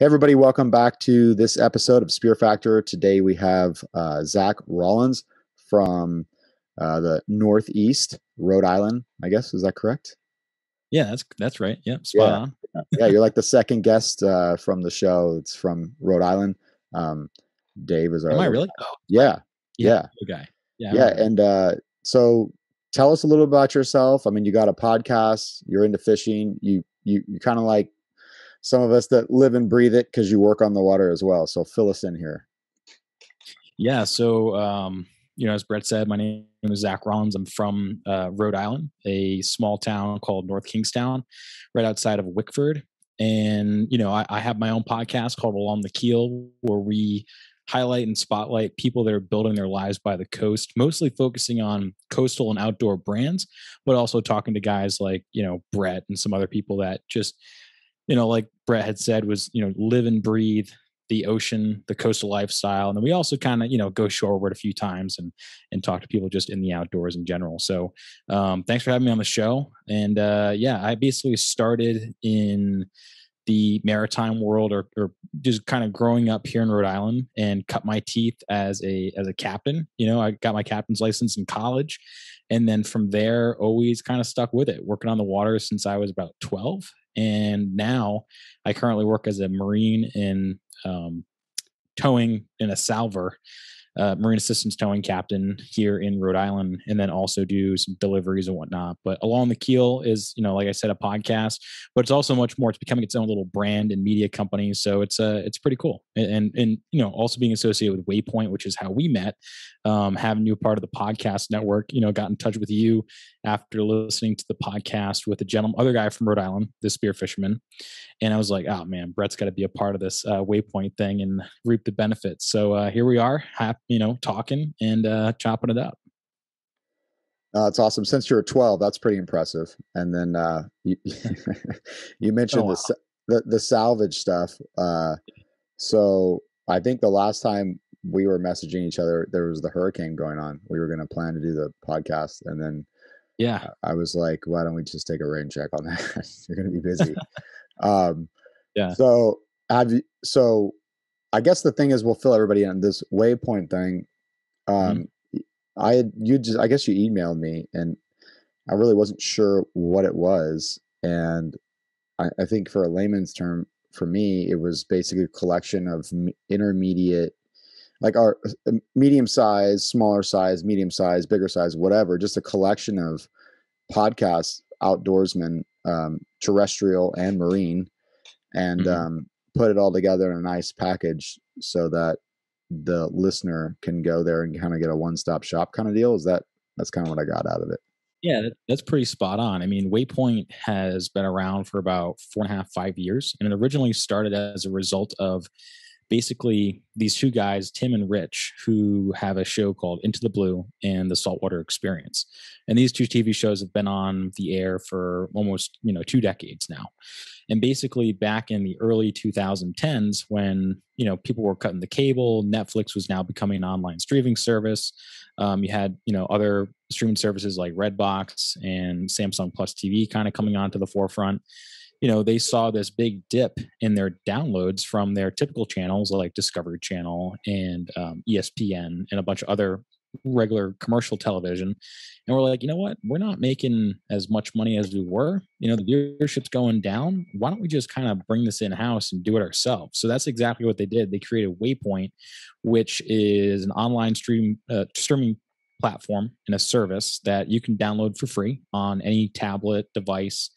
Hey everybody, welcome back to this episode of Spearfactor. Today we have Zach Rollins from the Northeast, Rhode Island, I guess. Is that correct? Yeah, that's right. Yep, spot on. Yeah, you're like the second guest from the show. It's from Rhode Island. Dave is our... Am I really? Yeah. Okay. Yeah. And so tell us a little about yourself. I mean, you got a podcast, you're into fishing, you kind of like some of us that live and breathe it because you work on the water as well. So fill us in here. Yeah. So, as Brett said, my name is Zach Rollins. I'm from Rhode Island, a small town called North Kingstown, right outside of Wickford. And, I have my own podcast called Along the Keel, where we highlight and spotlight people that are building their lives by the coast, mostly focusing on coastal and outdoor brands, but also talking to guys like, Brett and some other people that just, like Brett had said, was, live and breathe the ocean, the coastal lifestyle. And then we also kind of, go shoreward a few times and talk to people just in the outdoors in general. So thanks for having me on the show. And I basically started in the maritime world or just kind of growing up here in Rhode Island and cut my teeth as a captain. I got my captain's license in college. And then from there, always kind of stuck with it, working on the water since I was about 12. And now I currently work as a Marine in towing in a salver, Marine Assistance Towing Captain here in Rhode Island, and then also do some deliveries and whatnot. But Along the Keel is, like I said, a podcast, but it's also much more. It's becoming its own little brand and media company. So it's pretty cool. And also being associated with Waypoint, which is how we met, having you part of the podcast network, got in touch with you after listening to the podcast with a gentleman, other guy from Rhode Island, the spear fisherman. And I was like, oh man, Brett's got to be a part of this Waypoint thing and reap the benefits. So here we are, talking and chopping it up. It's awesome. Since you're 12, that's pretty impressive. And then you mentioned the salvage stuff. So I think the last time we were messaging each other, there was the hurricane going on. We were going to plan to do the podcast, and then I was like, why don't we just take a rain check on that? You're going to be busy. So I guess the thing is, we'll fill everybody in on this Waypoint thing. I guess you emailed me, and I really wasn't sure what it was. And I think for a layman's term, for me, it was basically a collection of intermediate, like our medium size, smaller size, medium size, bigger size, whatever, just a collection of podcasts, outdoorsmen, terrestrial and marine, and, put it all together in a nice package so that the listener can go there and kind of get a one-stop shop kind of deal. That's kind of what I got out of it. Yeah, that's pretty spot on. I mean, Waypoint has been around for about 4.5 to 5 years. And it originally started as a result of basically these two guys, Tim and Rich, who have a show called Into the Blue and the Saltwater Experience. And these two TV shows have been on the air for almost, 2 decades now. And basically back in the early 2010s, when, people were cutting the cable, Netflix was now becoming an online streaming service. You had, other streaming services like Redbox and Samsung Plus TV kind of coming onto the forefront. They saw this big dip in their downloads from their typical channels like Discovery Channel and ESPN and a bunch of other regular commercial television. And we're like, you know what? We're not making as much money as we were. The viewership's going down. Why don't we just kind of bring this in-house and do it ourselves? So that's exactly what they did. They created Waypoint, which is an online streaming platform and a service that you can download for free on any tablet device.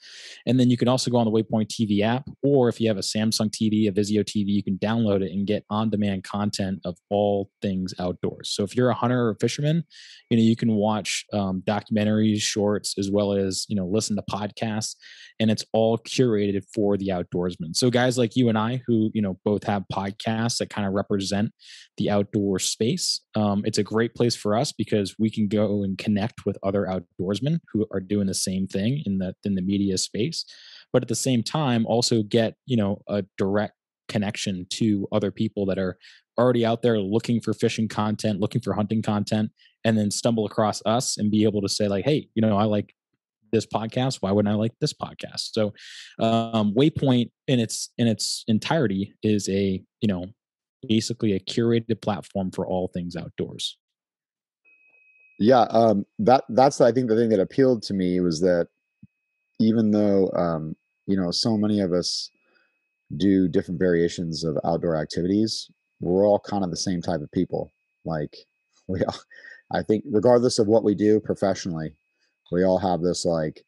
And then you can also go on the Waypoint TV app, or if you have a Samsung TV, a Vizio TV, you can download it and get on-demand content of all things outdoors. So if you're a hunter or a fisherman, you can watch documentaries, shorts, as well as, listen to podcasts, and it's all curated for the outdoorsman. So guys like you and I, who, both have podcasts that kind of represent the outdoor space. It's a great place for us because we can go and connect with other outdoorsmen who are doing the same thing in the media space, but at the same time also get, a direct connection to other people that are already out there looking for fishing content, looking for hunting content, and then stumble across us and be able to say like, hey, I like this podcast, why wouldn't I like this podcast? So Waypoint in its entirety is a, you know, basically a curated platform for all things outdoors. Yeah. That's, I think, the thing that appealed to me was that even though, you know, so many of us do different variations of outdoor activities, we're all kind of the same type of people. Like we all, I think regardless of what we do professionally, we all have this like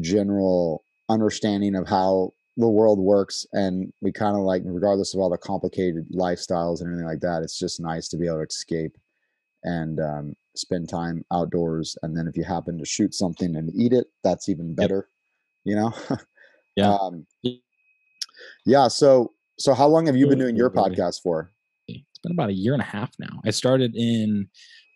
general understanding of how the world works. And we kind of like, regardless of all the complicated lifestyles and everything like that, it's just nice to be able to escape and spend time outdoors. And then if you happen to shoot something and eat it, that's even better, you know? Yeah. Yeah. So how long have you been doing your podcast for? It's been about a year and a half now. I started in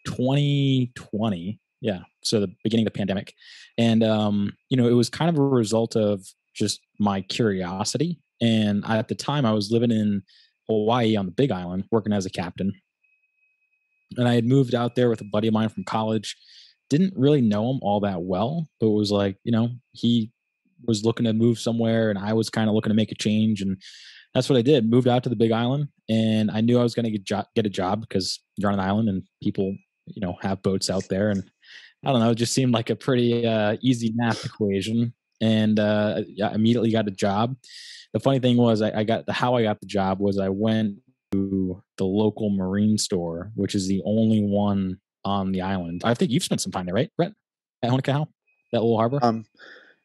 2020. Yeah. So the beginning of the pandemic. And, you know, it was kind of a result of just my curiosity. And at the time I was living in Hawaii on the Big Island, working as a captain. And I had moved out there with a buddy of mine from college. Didn't really know him all that well, but it was like, you know, he was looking to move somewhere and I was kind of looking to make a change. And that's what I did. Moved out to the Big Island, and I knew I was going to get a job because you're on an island and people, you know, have boats out there. And I don't know, it just seemed like a pretty easy math equation. And I immediately got a job. The funny thing was I got the job was I went to the local marine store, which is the only one on the island. I think you've spent some time there, right, Brett? At Honokaa, that little harbor?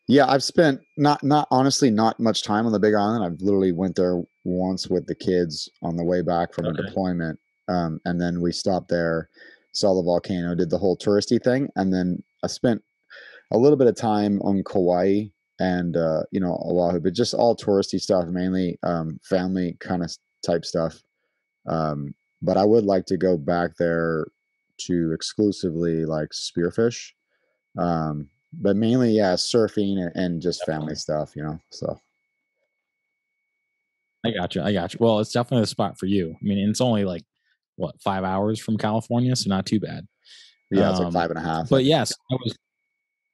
Yeah, I've spent not much time on the Big Island. I've literally went there once with the kids on the way back from a deployment. And then we stopped there, saw the volcano, did the whole touristy thing. And then I spent a little bit of time on Kauai and, you know, Oahu, but just all touristy stuff, mainly family kind of type stuff. But I would like to go back there to exclusively like spearfish. But mainly, yeah, surfing and just family stuff, you know, so. I got you. Well, it's definitely the spot for you. I mean, it's only like, what, 5 hours from California? So not too bad. Yeah, it's like 5.5. But yes, I was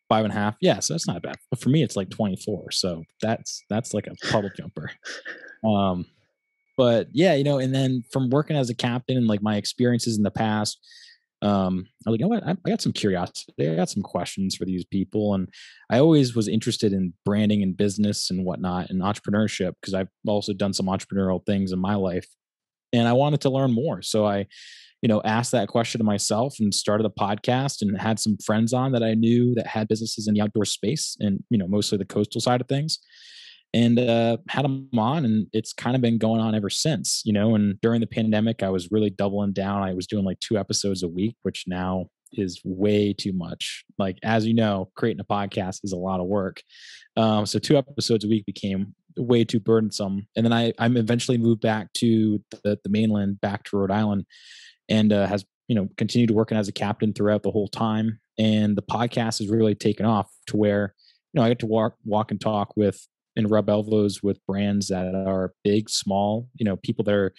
5.5. Yeah, so that's not bad. But for me, it's like 24. So that's like a puddle jumper. But yeah, you know, and then from working as a captain and like my experiences in the past, I was like, you know what? I got some curiosity. I got some questions for these people. And I always was interested in branding and business and whatnot and entrepreneurship, because I've also done some entrepreneurial things in my life and I wanted to learn more. So I, you know, asked that question to myself and started a podcast and had some friends on that I knew that had businesses in the outdoor space and, you know, mostly the coastal side of things. And had them on, and it's kind of been going on ever since, you know. And during the pandemic, I was really doubling down. I was doing like 2 episodes a week, which now is way too much. Like, as you know, creating a podcast is a lot of work. So 2 episodes a week became way too burdensome. And then I eventually moved back to the mainland, back to Rhode Island, and has, you know, continued working as a captain throughout the whole time. And the podcast has really taken off to where, you know, I get to walk and talk with and rub elbows with brands that are big, small, you know, people that are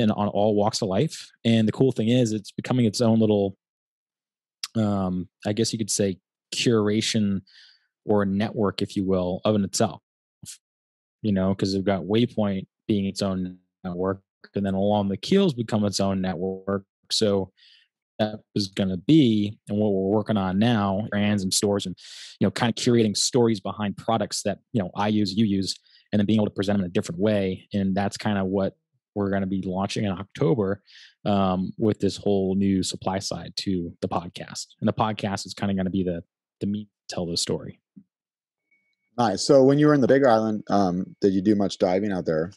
on all walks of life. And the cool thing is it's becoming its own little, I guess you could say, curation or a network, if you will, of in itself, you know, because they've got Waypoint being its own network, and then Along the Keel's become its own network. So that is going to be, and what we're working on now, brands and stores and, you know, kind of curating stories behind products that, you know, I use, you use, and then being able to present them in a different way. And that's kind of what we're going to be launching in October with this whole new supply side to the podcast. And the podcast is kind of going to be the meat to tell the story. Nice. So when you were in the Big Island, did you do much diving out there?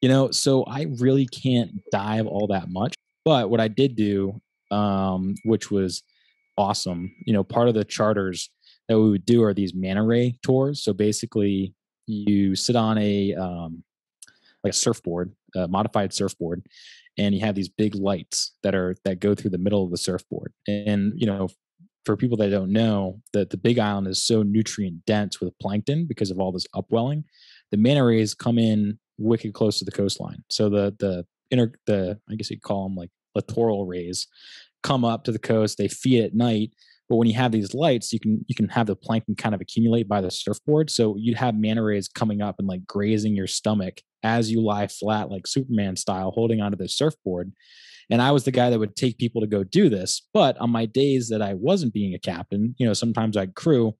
You know, so I really can't dive all that much, but what I did do, which was awesome. You know, part of the charters that we would do are these manta ray tours. So basically you sit on a, like a surfboard, a modified surfboard, and you have these big lights that go through the middle of the surfboard. And, you know, for people that don't know, that the Big Island is so nutrient dense with plankton because of all this upwelling, the manta rays come in wicked close to the coastline. So the I guess you'd call them like littoral rays come up to the coast. They feed at night But when you have these lights, you can have the plankton kind of accumulate by the surfboard. So you'd have manta rays coming up and like grazing your stomach as you lie flat, like Superman style, holding onto the surfboard. And I was the guy that would take people to go do this. But on my days that I wasn't being a captain, you know, sometimes I'd crew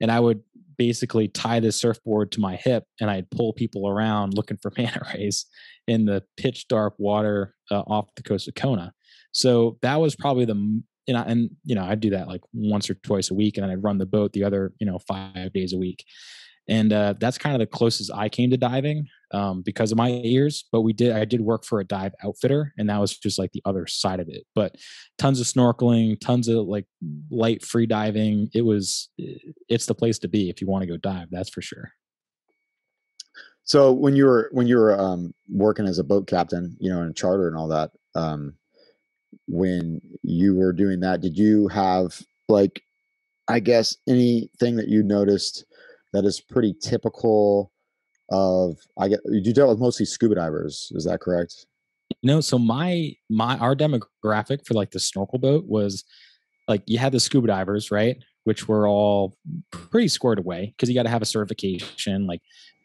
and I would basically tie this surfboard to my hip and I'd pull people around looking for manta rays in the pitch dark water off the coast of Kona. So that was probably the, and I'd do that like once or twice a week, and then I'd run the boat the other, 5 days a week. And that's kind of the closest I came to diving because of my ears. But I did work for a dive outfitter, and that was just like the other side of it. But tons of snorkeling, tons of like light free diving. It's the place to be if you want to go dive. That's for sure. So when you were working as a boat captain, in a charter and all that, when you were doing that, did you have like, I guess, anything that you noticed that is pretty typical of, I guess you dealt with mostly scuba divers, is that correct? So our demographic for like the snorkel boat was like, you had the scuba divers, right? Which were all pretty squared away because you got to have a certification. Like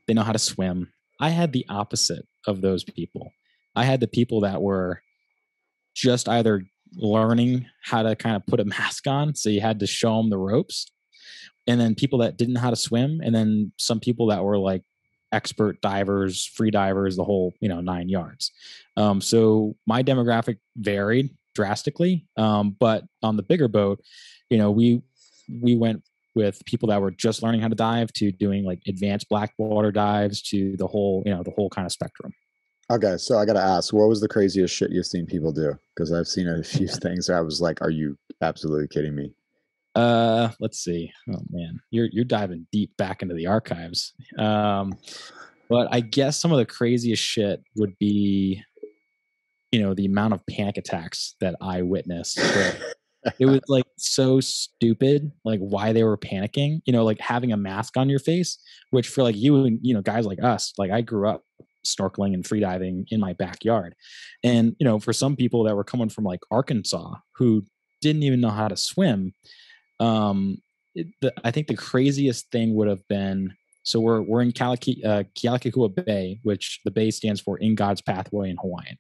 they know how to swim. I had the opposite of those people. I had the people that were just either learning how to kind of put a mask on, so you had to show them the ropes, and then people that didn't know how to swim, and then some people that were like expert divers, free divers, the whole, nine yards. So my demographic varied drastically. But on the bigger boat, we went with people that were just learning how to dive to doing like advanced blackwater dives to the whole kind of spectrum. Okay. So I got to ask, what was the craziest shit you've seen people do? Cause I've seen a few things where I was like, are you absolutely kidding me? Let's see. Oh man, you're diving deep back into the archives. But I guess some of the craziest shit would be, the amount of panic attacks that I witnessed. It was like so stupid, like why they were panicking, like having a mask on your face, which for like you and, guys like us, like I grew up snorkeling and freediving in my backyard. And, for some people that were coming from like Arkansas who didn't even know how to swim, I think the craziest thing would have been, so we're in Kealakekua Bay, which the bay stands for In God's Pathway in Hawaiian.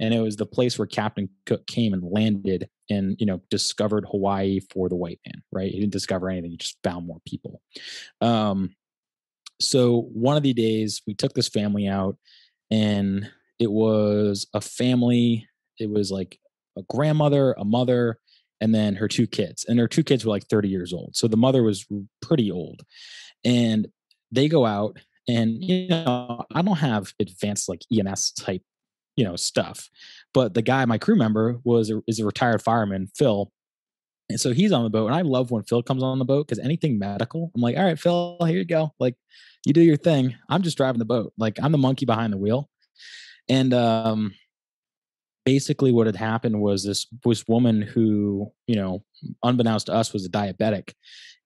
And it was the place where Captain Cook came and landed and, discovered Hawaii for the white man, right? He didn't discover anything. He just found more people. So one of the days we took this family out, and it was a family. It was like a grandmother, a mother, and then her two kids. And her two kids were like 30 years old. So the mother was pretty old. And they go out, and, I don't have advanced like EMS type, stuff. But the guy, my crew member, is a retired fireman, Phil. And so he's on the boat, and I love when Phil comes on the boat because anything medical, I'm like, all right, Phil, here you go. Like, you do your thing. I'm just driving the boat. Like, I'm the monkey behind the wheel. And basically what had happened was this woman who, unbeknownst to us, was a diabetic.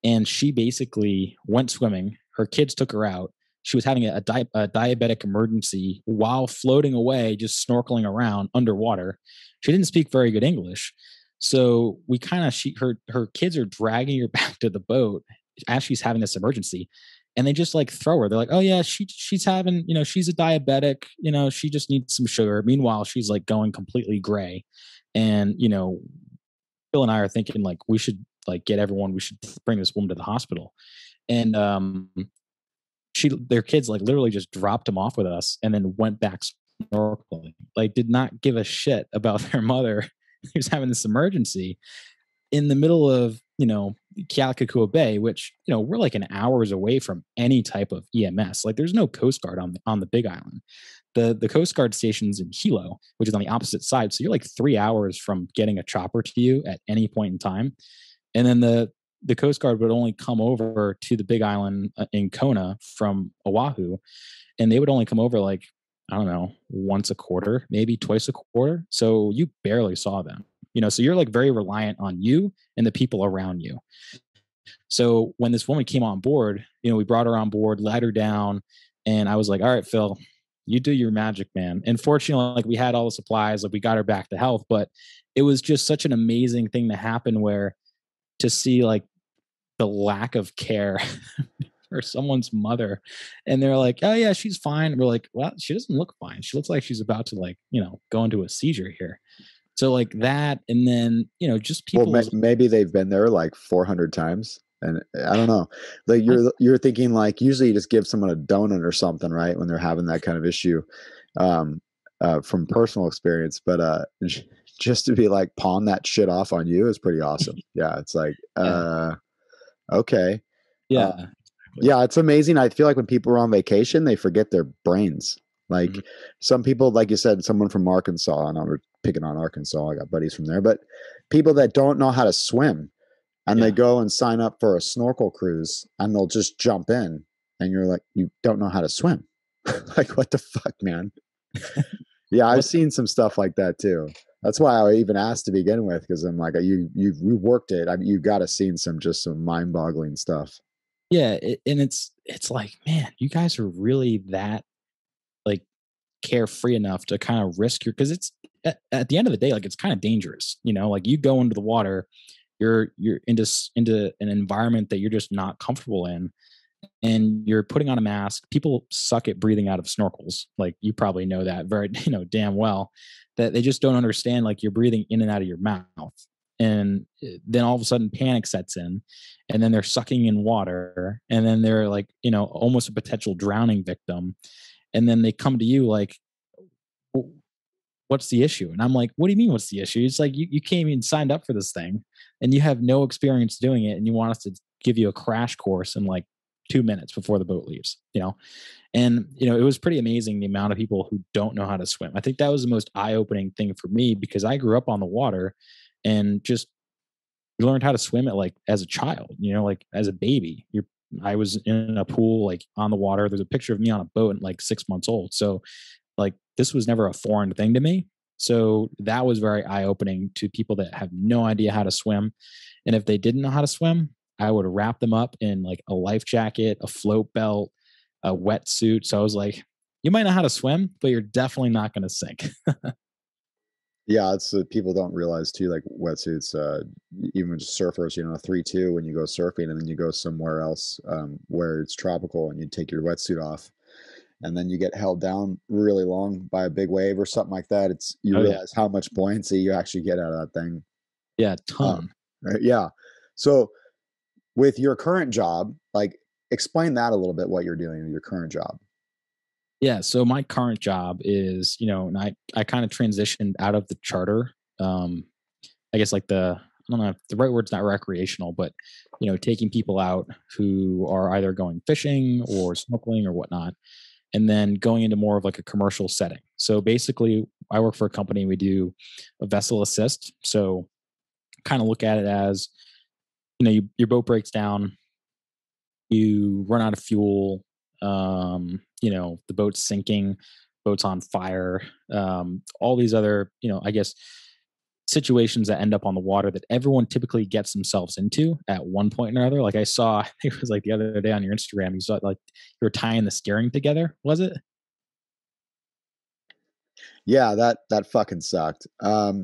And she basically went swimming. Her kids took her out. She was having a diabetic emergency while floating away, just snorkeling around underwater. She didn't speak very good English. So we kind of, her kids are dragging her back to the boat as she's having this emergency, and they just like throw her. They're like, oh yeah, she's having, she's a diabetic, she just needs some sugar. Meanwhile, she's like going completely gray. And, Phil and I are thinking like, we should like get everyone, we should bring this woman to the hospital. And, their kids like literally just dropped them off with us and then went back snorkeling, like did not give a shit about their mother who's having this emergency in the middle of, Kealakekua Bay, which, we're like an hour's away from any type of EMS. Like there's no Coast Guard on the Big Island. The Coast Guard station's in Hilo, which is on the opposite side. So you're like 3 hours from getting a chopper to you at any point in time. And then the Coast Guard would only come over to the Big Island in Kona from Oahu. And they would only come over like, I don't know, once a quarter, maybe twice a quarter. So you barely saw them, so you're like very reliant on you and the people around you. So when this woman came on board, we brought her on board, let her down. And I was like, all right, Phil, you do your magic, man. And fortunately, like we had all the supplies, like we got her back to health, but it was just such an amazing thing to happen where to see like the lack of care for someone's mother. And they're like, oh yeah, she's fine. We're like, well, she doesn't look fine. She looks like she's about to like, you know, go into a seizure here. So like that. And then, you know, just people. Well, maybe they've been there like 400 times. And I don't know, like you're thinking like, usually you just give someone a donut or something, right? When they're having that kind of issue, from personal experience, but, just to be like, pawn that shit off on you is pretty awesome. Yeah. It's like, okay. Yeah. Yeah. It's amazing. I feel like when people are on vacation, they forget their brains. Like some people, like you said, someone from Arkansas, and I'm picking on Arkansas. I got buddies from there, but people that don't know how to swim, and they go and sign up for a snorkel cruise and they'll just jump in and you're like, you don't know how to swim. Like, what the fuck, man? Yeah. I've seen some stuff like that too. That's why I even asked to begin with. Cause I'm like, you've reworked it. I mean, you've got to seen some mind boggling stuff. Yeah. And it's like, man, you guys are really that like carefree enough to kind of risk your, cause it's at the end of the day, like it's kind of dangerous, you know, like you go into the water, you're into an environment that you're just not comfortable in, and you're putting on a mask. People suck at breathing out of snorkels. Like you probably know that very, you know, damn well, that they just don't understand, like you're breathing in and out of your mouth. And then all of a sudden panic sets in, and then they're sucking in water, and then they're like, you know, almost a potential drowning victim. And then they come to you like, what's the issue? And I'm like, what do you mean? What's the issue? It's like, you came and signed up for this thing and you have no experience doing it. And you want us to give you a crash course in like 2 minutes before the boat leaves, you know? And, you know, it was pretty amazing the amount of people who don't know how to swim. I think that was the most eye-opening thing for me, because I grew up on the water and just learned how to swim at like as a child, you know, like as a baby, I was in a pool, like on the water. There's a picture of me on a boat and like 6 months old. So like this was never a foreign thing to me. So that was very eye-opening to people that have no idea how to swim. And if they didn't know how to swim, I would wrap them up in like a life jacket, a float belt, a wetsuit. So I was like, you might know how to swim, but you're definitely not going to sink. Yeah. It's people don't realize too, like wetsuits, even just surfers, you know, 3-2 when you go surfing, and then you go somewhere else where it's tropical and you take your wetsuit off, and then you get held down really long by a big wave or something like that. It's, you realize how much buoyancy you actually get out of that thing. Yeah. Ton. Yeah. So with your current job, like explain that a little bit, what you're doing with your current job. Yeah. So my current job is, you know, and I kind of transitioned out of the charter. I guess like I don't know if the right word's not recreational, but, you know, taking people out who are either going fishing or snorkeling or whatnot, and then going into more of like a commercial setting. So basically I work for a company, we do a vessel assist. So kind of look at it as, you know, your boat breaks down, you run out of fuel, you know, the boat's sinking, boat's on fire, all these other, you know, I guess situations that end up on the water that everyone typically gets themselves into at one point or another. Like I think it was like the other day on your Instagram, you saw like you were tying the steering together. Was it? Yeah, that fucking sucked. That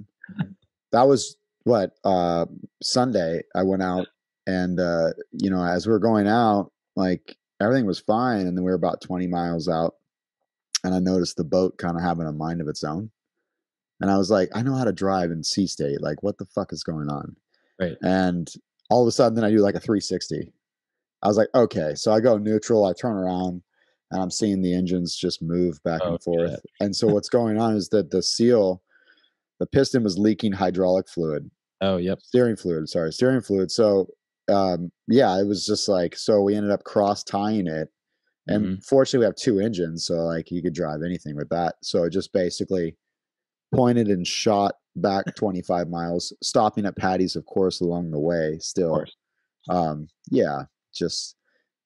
was what, Sunday I went out, and, you know, as we were going out, like everything was fine. And then we were about 20 miles out, and I noticed the boat kind of having a mind of its own. And I was like, I know how to drive in sea state. Like, what the fuck is going on? Right. And all of a sudden, then I do like a 360. I was like, okay. So I go neutral, I turn around, and I'm seeing the engines just move back and forth. Yeah. And so what's going on is that the piston was leaking hydraulic fluid. Oh, yep. Steering fluid. So, yeah, it was just like, so we ended up cross tying it. And fortunately, we have two engines. So like you could drive anything with that. So it just basically pointed and shot back 25 miles, stopping at Patty's, of course, along the way still. Yeah, just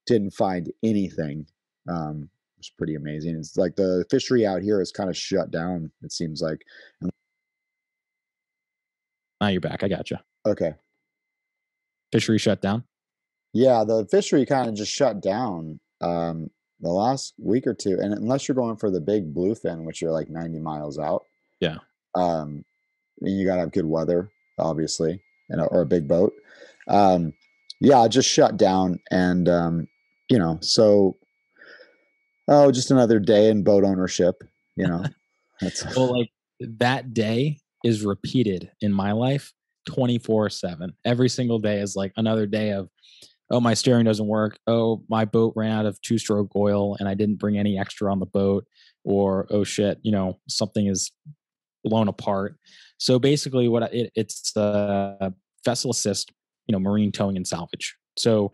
didn't find anything. It was pretty amazing. It's like the fishery out here is kind of shut down, it seems like. Now you're back. I gotcha. Okay. Fishery shut down? Yeah, the fishery kind of just shut down the last week or two. And unless you're going for the big bluefin, which are like 90 miles out. Yeah. And you gotta have good weather, obviously, and or a big boat. yeah, I just shut down. And, you know, so, oh, just another day in boat ownership, you know. That's well, like that day is repeated in my life 24/7. Every single day is like another day of, oh, my steering doesn't work. Oh, my boat ran out of 2-stroke oil and I didn't bring any extra on the boat. Or, oh shit, you know, something is blown apart. So basically what it's vessel assist, you know, marine towing and salvage. So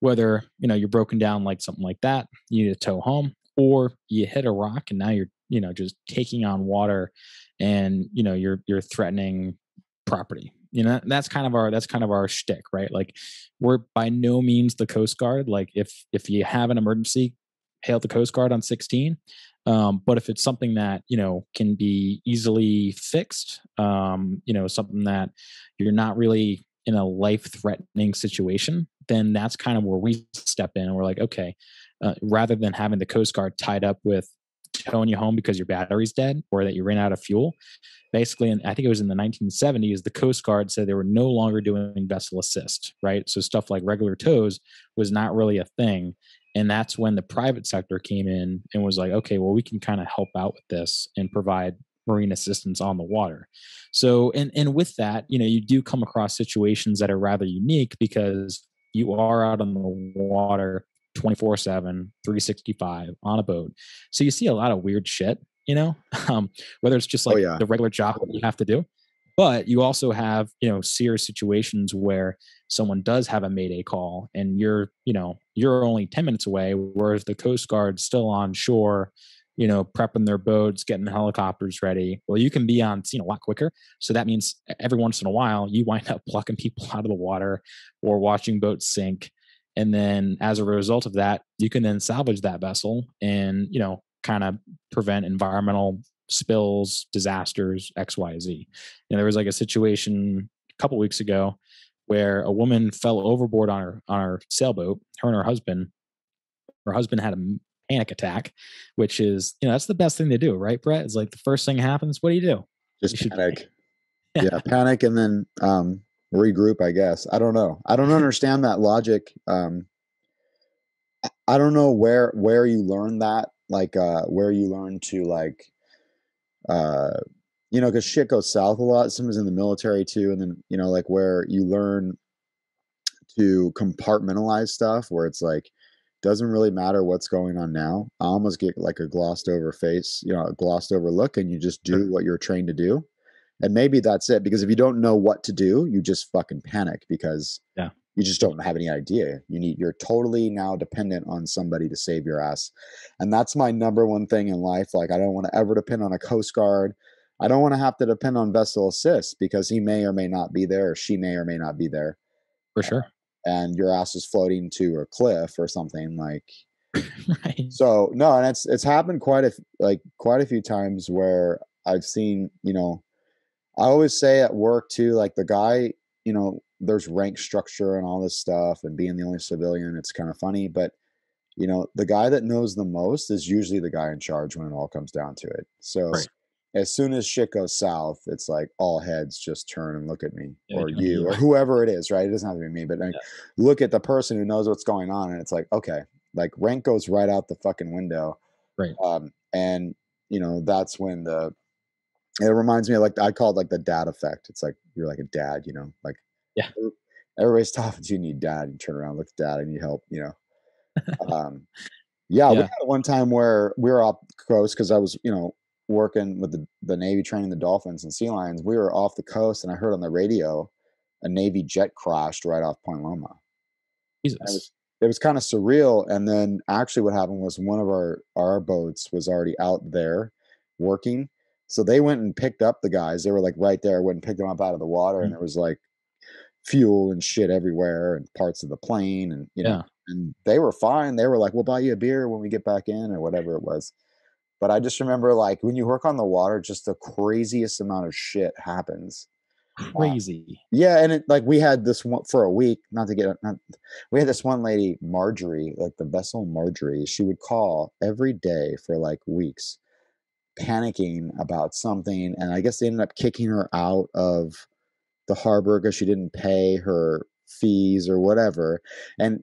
whether, you know, you're broken down like something like that, you need to tow home, or you hit a rock and now you're, you know, just taking on water and, you know, you're threatening property. You know, that's kind of our shtick, right? Like, we're by no means the Coast Guard. Like, if you have an emergency, hail the Coast Guard on 16. But if it's something that, you know, can be easily fixed, you know, something that you're not really in a life-threatening situation, then that's kind of where we step in. And we're like, okay, rather than having the Coast Guard tied up with towing you home because your battery's dead or that you ran out of fuel, basically, and I think it was in the 1970s, the Coast Guard said they were no longer doing vessel assist, right? So stuff like regular tows was not really a thing. And that's when the private sector came in and was like, okay, well, we can kind of help out with this and provide marine assistance on the water. So, and with that, you know, you do come across situations that are rather unique because you are out on the water 24/7, 365 on a boat. So you see a lot of weird shit, you know, whether it's just like the regular job that you have to do. But you also have, you know, serious situations where someone does have a mayday call and you're only 10 minutes away, whereas the Coast Guard's still on shore, you know, prepping their boats, getting the helicopters ready. Well, you can be on scene a lot quicker. So that means every once in a while you wind up plucking people out of the water or watching boats sink. And then as a result of that, you can then salvage that vessel and, you know, kind of prevent environmental spills, disasters, XYZ. And there was like a situation a couple weeks ago where a woman fell overboard on our sailboat, her and her husband. Her husband had a panic attack, which is, you know, that's the best thing to do, right, Brett? It's like the first thing happens, what do you do? Just panic. Yeah, panic and then regroup, I guess. I don't know. I don't understand that logic. I don't know where you learn that, like where you learn to like you know, because shit goes south a lot. Sometimes in the military too. And then, you know, like where you learn to compartmentalize stuff where it's like, doesn't really matter what's going on now. I almost get like a glossed over face, you know, a glossed over look, and you just do what you're trained to do. And maybe that's it, because if you don't know what to do, you just fucking panic because you just don't have any idea. You're totally now dependent on somebody to save your ass. And that's my number one thing in life. Like, I don't want to ever depend on a Coast Guard. I don't want to have to depend on vessel assist because he may or may not be there, or she may or may not be there. For sure. And your ass is floating to a cliff or something like. Right. So no, and it's happened quite a few times where I've seen, you know, I always say at work too, like the guy, you know, there's rank structure and all this stuff, and being the only civilian, it's kind of funny, but you know, the guy that knows the most is usually the guy in charge when it all comes down to it. So right. As soon as shit goes south, it's like all heads just turn and look at me or you or whoever it is, right? It doesn't have to be me, but like, look at the person who knows what's going on. And it's like, okay, like rank goes right out the fucking window. Right. And you know, that's when it reminds me of like, I call it like the dad effect. It's like, you're like a dad, you know, like, yeah, everybody's talking to you, need dad, and turn around, look at dad, I need help, you know? We had one time where we were off the coast, cause I was, you know, working with the Navy training the dolphins and sea lions. We were off the coast and I heard on the radio, a Navy jet crashed right off Point Loma. Jesus. It was kind of surreal. And then actually what happened was one of our boats was already out there working. So they went and picked up the guys. They were like right there, went and picked them up out of the water. Mm-hmm. And it was like fuel and shit everywhere and parts of the plane and, you know, and they were fine. They were like, we'll buy you a beer when we get back in or whatever it was. But I just remember like when you work on the water, just the craziest amount of shit happens. Crazy. Yeah. And it, like we had this one for a week, we had this one lady, Marjorie, like the vessel Marjorie, she would call every day for like weeks panicking about something. And I guess they ended up kicking her out of the harbor because she didn't pay her fees or whatever. And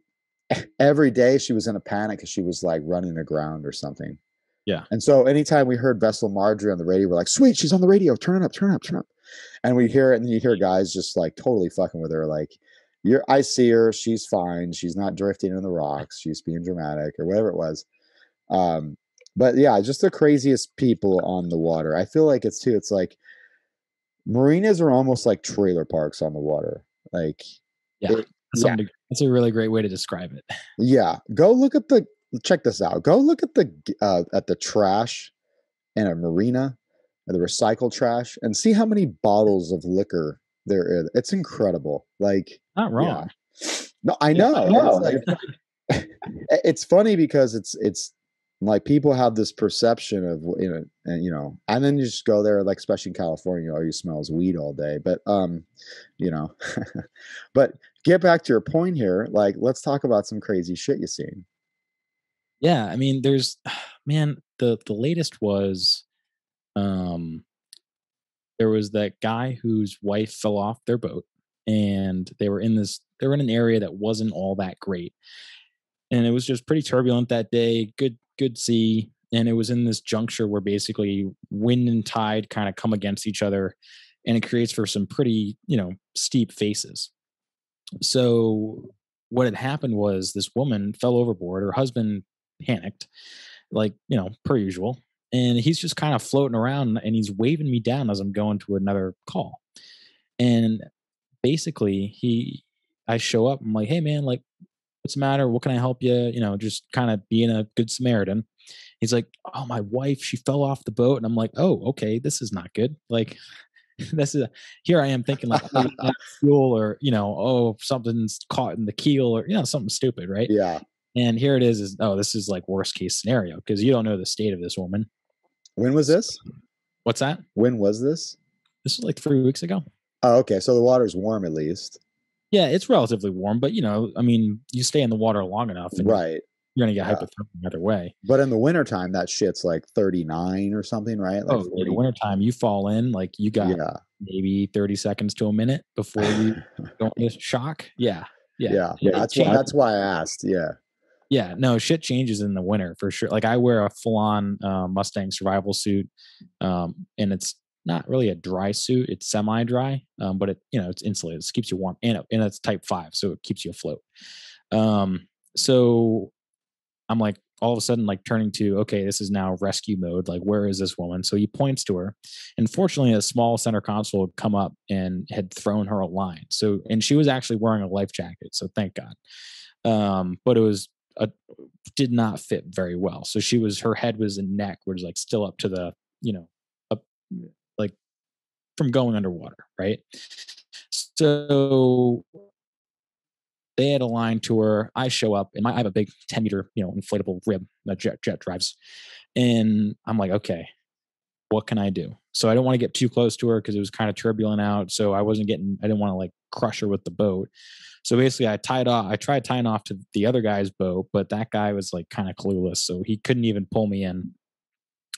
every day she was in a panic because she was like running aground or something. Yeah. And so anytime we heard Vessel Marjorie on the radio, we're like, sweet, she's on the radio. Turn it up, turn it up, turn it up. And we hear it, and you hear guys just like totally fucking with her. Like, I see her. She's fine. She's not drifting on the rocks. She's being dramatic or whatever it was. But yeah, just the craziest people on the water. I feel like it's like marinas are almost like trailer parks on the water. Like, yeah, that's a really great way to describe it. Yeah. Go look at check this out. Go look at the trash in a marina, the recycled trash, and see how many bottles of liquor there is. It's incredible. Like, not wrong. Yeah. No, I know. Yeah, it's funny because it's like people have this perception of, you know, and, you know, and then you just go there, like, especially in California, all you smell is weed all day. But, you know, but get back to your point here. Like, let's talk about some crazy shit you've seen. Yeah. I mean, there's, man, the latest was, there was that guy whose wife fell off their boat, and they were in an area that wasn't all that great. And it was just pretty turbulent that day. Good sea. And it was in this juncture where basically wind and tide kind of come against each other, and it creates for some pretty, you know, steep faces. So what had happened was this woman fell overboard. Her husband panicked, like, you know, per usual. And he's just kind of floating around, and he's waving me down as I'm going to another call. And basically I show up, I'm like, hey man, like, what's the matter? What can I help you? You know, just kind of being a good Samaritan. He's like, oh, my wife, she fell off the boat. And I'm like, oh, okay, this is not good. Like, here I am thinking like, oh, fuel, or, you know, oh, something's caught in the keel, or, you know, something stupid, right? Yeah. And here it is, oh, this is like worst case scenario, because you don't know the state of this woman. When was this? What's that? When was this? This was like 3 weeks ago. Oh, okay. So the water's warm at least. Yeah, it's relatively warm, but, you know, I mean, you stay in the water long enough, and right, you're going to get hypothermia either way. But in the wintertime, that shit's like 39 or something, right? Like, oh, 40. In the wintertime, you fall in, like, you got maybe 30 seconds to a minute before you don't miss shock. Yeah. Yeah. Yeah. That's why I asked. Yeah. Yeah. No, shit changes in the winter for sure. Like, I wear a full-on Mustang survival suit, and it's not really a dry suit. It's semi-dry, but it, you know, it's insulated. It keeps you warm, and it's type 5. So it keeps you afloat. So I'm like, all of a sudden, like, turning to, okay, this is now rescue mode. Like, where is this woman? So he points to her, and fortunately a small center console had come up and had thrown her a line. So, and she was actually wearing a life jacket, so thank God. But it was, did not fit very well. So she was, her head was in neck, which was like still up to the, you know, like from going underwater, right? So they had a line to her. I show up, and I have a big 10-meter, you know, inflatable rib that jet drives, and I'm like, okay, what can I do? So I don't want to get too close to her because it was kind of turbulent out. So I didn't want to like crush her with the boat. So basically I tried tying off to the other guy's boat, but that guy was like kind of clueless, so he couldn't even pull me in.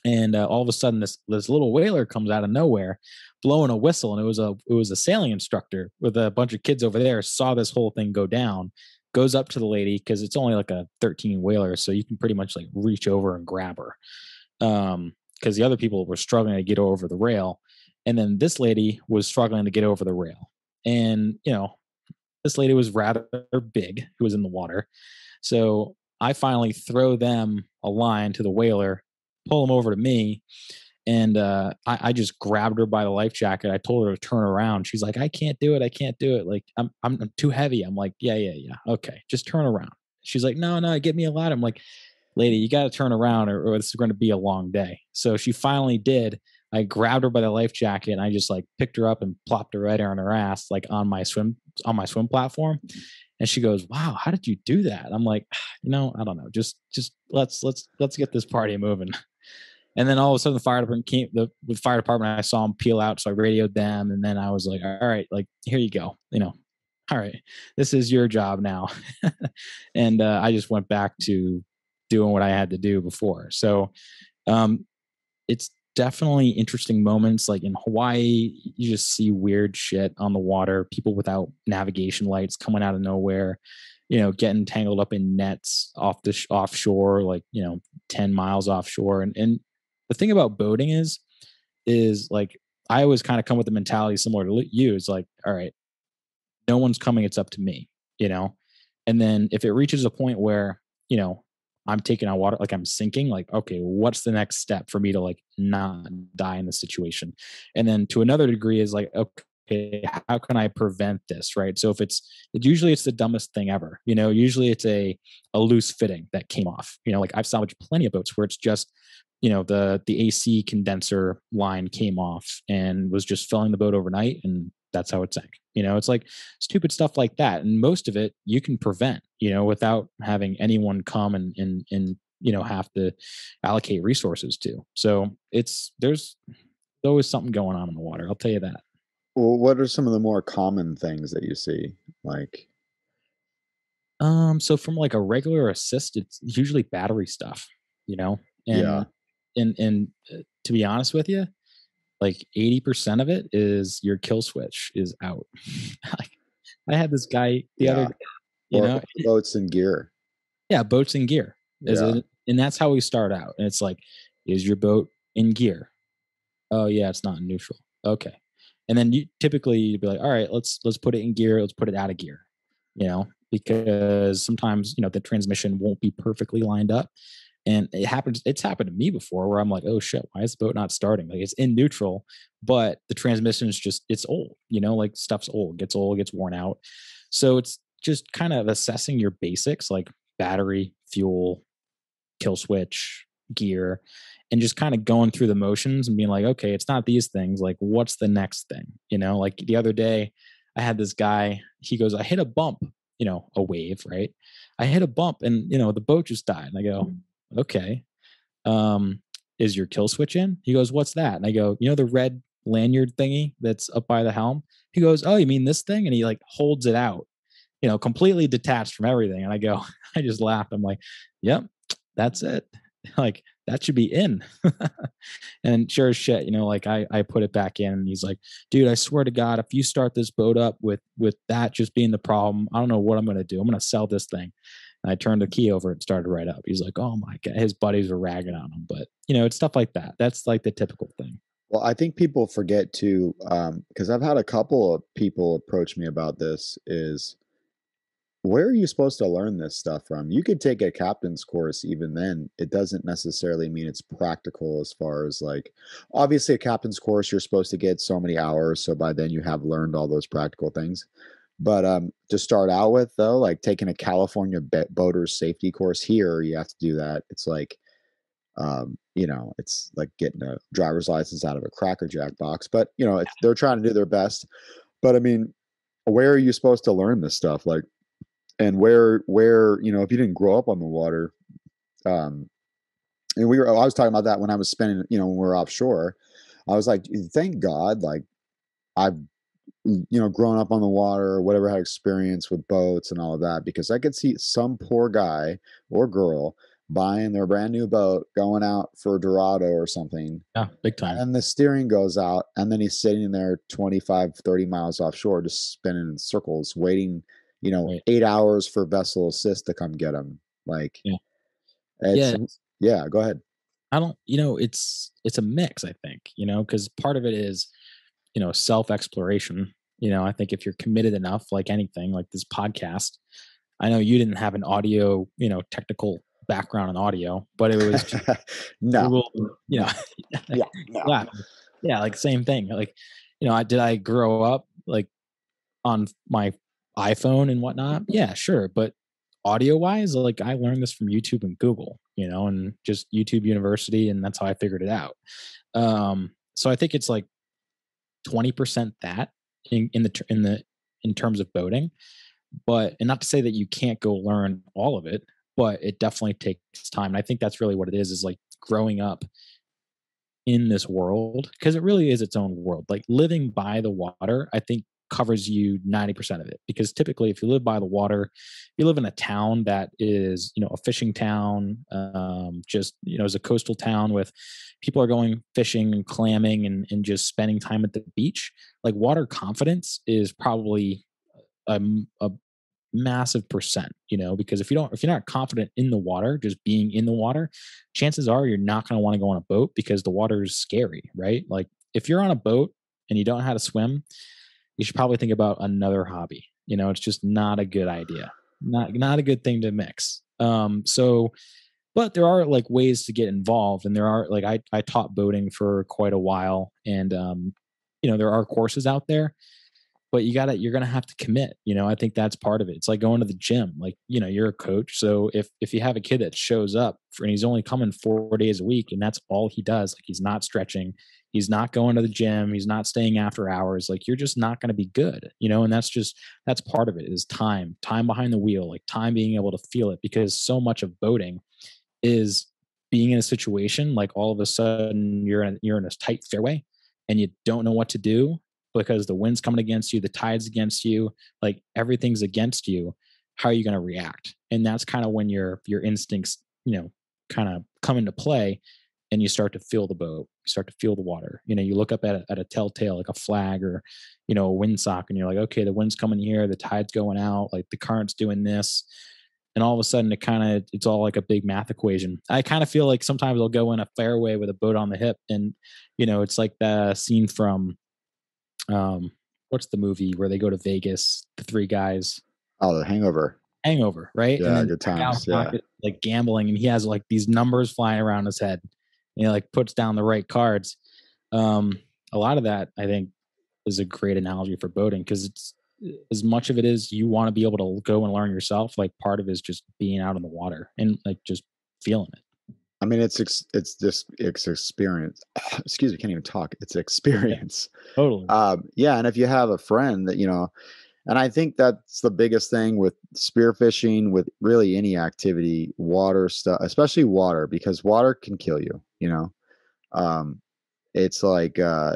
And all of a sudden, this little whaler comes out of nowhere, blowing a whistle, and it was a sailing instructor with a bunch of kids over there. Saw this whole thing go down, goes up to the lady, because it's only like a 13 whaler, so you can pretty much like reach over and grab her, because the other people were struggling to get over the rail, and then this lady was struggling to get over the rail, and, you know, this lady was rather big, who was in the water, so I finally throw them a line to the whaler, pull him over to me. And I just grabbed her by the life jacket. I told her to turn around. She's like, I can't do it. I can't do it. Like, I'm too heavy. I'm like, yeah. Okay. Just turn around. She's like, no, get me a ladder. I'm like, lady, you got to turn around or this is going to be a long day. So she finally did. I grabbed her by the life jacket, and I just like picked her up and plopped her right on her ass, like on my swim platform. And she goes, wow, how did you do that? And I'm like, you know, I don't know. Just let's get this party moving. And then all of a sudden, the fire department, I saw them peel out. So I radioed them. And then I was like, all right, like, here you go. You know, all right, this is your job now. And I just went back to doing what I had to do before. So it's definitely interesting moments. Like in Hawaii, you just see weird shit on the water, people without navigation lights coming out of nowhere, you know, getting tangled up in nets off the offshore, like, you know, 10 miles offshore. And the thing about boating is like, I always kind of come with the mentality similar to you. It's like, all right, no one's coming. It's up to me, you know? And then if it reaches a point where, you know, I'm taking on water, like I'm sinking, like, okay, what's the next step for me to like not die in this situation? And then to another degree is like, okay, how can I prevent this? Right. So if it's usually the dumbest thing ever, you know, usually it's a loose fitting that came off, you know, like I've salvaged plenty of boats where it's just, you know, the AC condenser line came off and was just filling the boat overnight. And that's how it sank. You know, it's like stupid stuff like that. And most of it you can prevent, you know, without having anyone come and, you know, have to allocate resources to. So there's always something going on in the water. I'll tell you that. Well, what are some of the more common things that you see? Like, so from like a regular assist, it's usually battery stuff, you know, and, yeah. And to be honest with you, like 80% of it is your kill switch is out. I had this guy the other day, you know, boats and gear. Yeah. Boats and gear. And that's how we start out. And it's like, is your boat in gear? Oh yeah. It's not in neutral. Okay. And then you typically you'd be like, all right, let's put it in gear. Let's put it out of gear, you know, because sometimes, you know, the transmission won't be perfectly lined up. And it's happened to me before where I'm like, oh shit, why is the boat not starting? Like it's in neutral, but the transmission is just, it's old, you know, like stuff's old, gets worn out. So it's just kind of assessing your basics like battery, fuel, kill switch, gear, and just kind of going through the motions and being like, okay, it's not these things. Like what's the next thing? You know, like the other day I had this guy, he goes, I hit a bump, you know, a wave, right? I hit a bump and you know, the boat just died. And I go, okay, is your kill switch in? He goes, what's that? And I go, you know, the red lanyard thingy that's up by the helm? He goes, oh, you mean this thing? And he like holds it out, you know, completely detached from everything. And I go, I just laughed. I'm like, yep, that's it. Like that should be in. And sure as shit, you know, like I put it back in and he's like, dude, I swear to God, if you start this boat up with that just being the problem, I don't know what I'm going to do. I'm going to sell this thing. I turned the key over and started right up. He's like, oh my God, his buddies were ragging on him. But you know, it's stuff like that. That's like the typical thing. Well, I think people forget to, cause I've had a couple of people approach me about this is where are you supposed to learn this stuff from? You could take a captain's course. Even then it doesn't necessarily mean it's practical as far as like, obviously a captain's course, you're supposed to get so many hours. So by then you have learned all those practical things. But to start out with, though, like taking a California boater's safety course here, you have to do that. It's like, you know, it's like getting a driver's license out of a Cracker Jack box. But, you know, they're trying to do their best. But, I mean, where are you supposed to learn this stuff? Like, and where you know, if you didn't grow up on the water, and I was talking about that when I was spending, you know, when we were offshore, I was like, thank God, like, I've, you know, growing up on the water or whatever, had experience with boats and all of that, because I could see some poor guy or girl buying their brand new boat, going out for a Dorado or something. Yeah, big time. And the steering goes out and then he's sitting there 25, 30 miles offshore, just spinning in circles, waiting, you know, 8 hours for vessel assist to come get him. Like, go ahead. I don't, you know, it's a mix, I think, you know, cause part of it is, you know, self-exploration, you know, I think if you're committed enough, like anything like this podcast, I know you didn't have an audio, you know, technical background in audio, but it was, just, you know, like same thing. Like, you know, did I grow up like on my iPhone and whatnot? Yeah, sure. But audio wise, like I learned this from YouTube and Google, you know, and just YouTube University. And that's how I figured it out. So I think it's like, 20% that in terms of boating, but, and not to say that you can't go learn all of it, but it definitely takes time. And I think that's really what it is like growing up in this world. Cause it really is its own world, like living by the water, I think covers you 90% of it. Because typically, if you live by the water, you live in a town that is, you know, a fishing town, just, you know, is a coastal town with people are going fishing and clamming and just spending time at the beach. Like, water confidence is probably a massive percent, you know, because if you're not confident in the water, just being in the water, chances are you're not going to want to go on a boat because the water is scary, right? Like, if you're on a boat and you don't know how to swim, you should probably think about another hobby. You know, it's just not a good idea. Not a good thing to mix. But there are like ways to get involved, and there are like, I taught boating for quite a while, and you know, there are courses out there, but you're going to have to commit. You know, I think that's part of it. It's like going to the gym, like, you know, you're a coach. So if you have a kid that shows up and he's only coming 4 days a week and that's all he does, like, he's not stretching, he's not going to the gym, he's not staying after hours, like, you're just not going to be good, you know? And that's part of it, is time behind the wheel, like time being able to feel it, because so much of boating is being in a situation, like, all of a sudden you're in a tight fairway and you don't know what to do because the wind's coming against you, the tide's against you, like, everything's against you. How are you going to react? And that's kind of when your instincts, you know, kind of come into play, and you start to feel the boat, you start to feel the water. You know, you look up at a telltale, like a flag or, you know, a windsock, and you're like, okay, the wind's coming here, the tide's going out, like, the current's doing this. And all of a sudden it's all like a big math equation. I kind of feel like sometimes I'll go in a fairway with a boat on the hip, and, you know, it's like the scene from, what's the movie where they go to Vegas, the three guys? Oh, The Hangover. Hangover, right? Yeah, good times. Yeah. Like gambling, and he has like these numbers flying around his head, and he like puts down the right cards. A lot of that, I think, is a great analogy for boating, because it's, as much of it is you want to be able to go and learn yourself, like, part of it is just being out on the water and like just feeling it. I mean, it's experience. Excuse me, can't even talk. It's experience. Yeah, totally. Yeah, and if you have a friend that, you know, and I think that's the biggest thing with spearfishing, with really any activity, water stuff, especially water, because water can kill you. You know, it's like the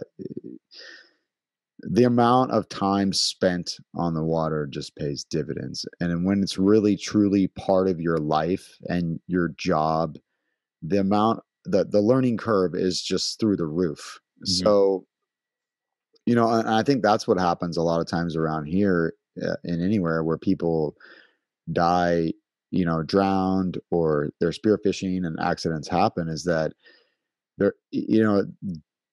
amount of time spent on the water just pays dividends, and when it's really truly part of your life and your job, the amount that the learning curve is just through the roof. Mm-hmm. So, you know, and I think that's what happens a lot of times around here and anywhere where people die, you know, drowned, or they're spearfishing and accidents happen, is that they're, you know,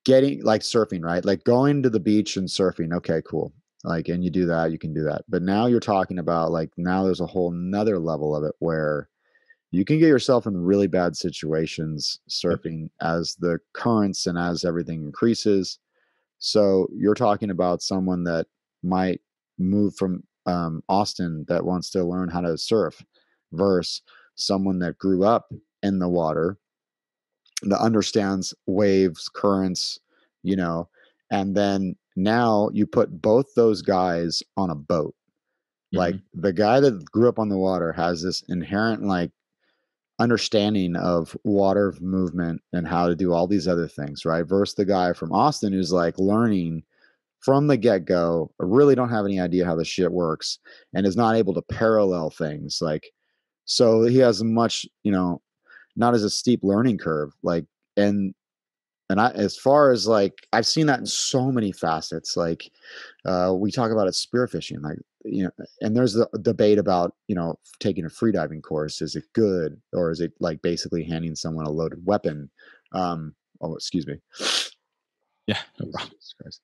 getting like surfing, right? Like going to the beach and surfing. Okay, cool. Like, and you do that, you can do that. But now you're talking about, like, now there's a whole nother level of it where you can get yourself in really bad situations surfing as the currents and as everything increases. So you're talking about someone that might move from Austin that wants to learn how to surf versus someone that grew up in the water that understands waves, currents, you know, and then now you put both those guys on a boat. Mm-hmm. Like, the guy that grew up on the water has this inherent, like, understanding of water movement and how to do all these other things, right? Versus the guy from Austin who's like learning from the get-go, really don't have any idea how this shit works, and is not able to parallel things. Like, so he has much, you know, not as a steep learning curve. Like, and I, as far as like, I've seen that in so many facets. Like, we talk about it spearfishing, like, you know, and there's the debate about, you know, taking a freediving course. Is it good? Or is it like basically handing someone a loaded weapon? Oh, excuse me. Yeah. No problem. Jesus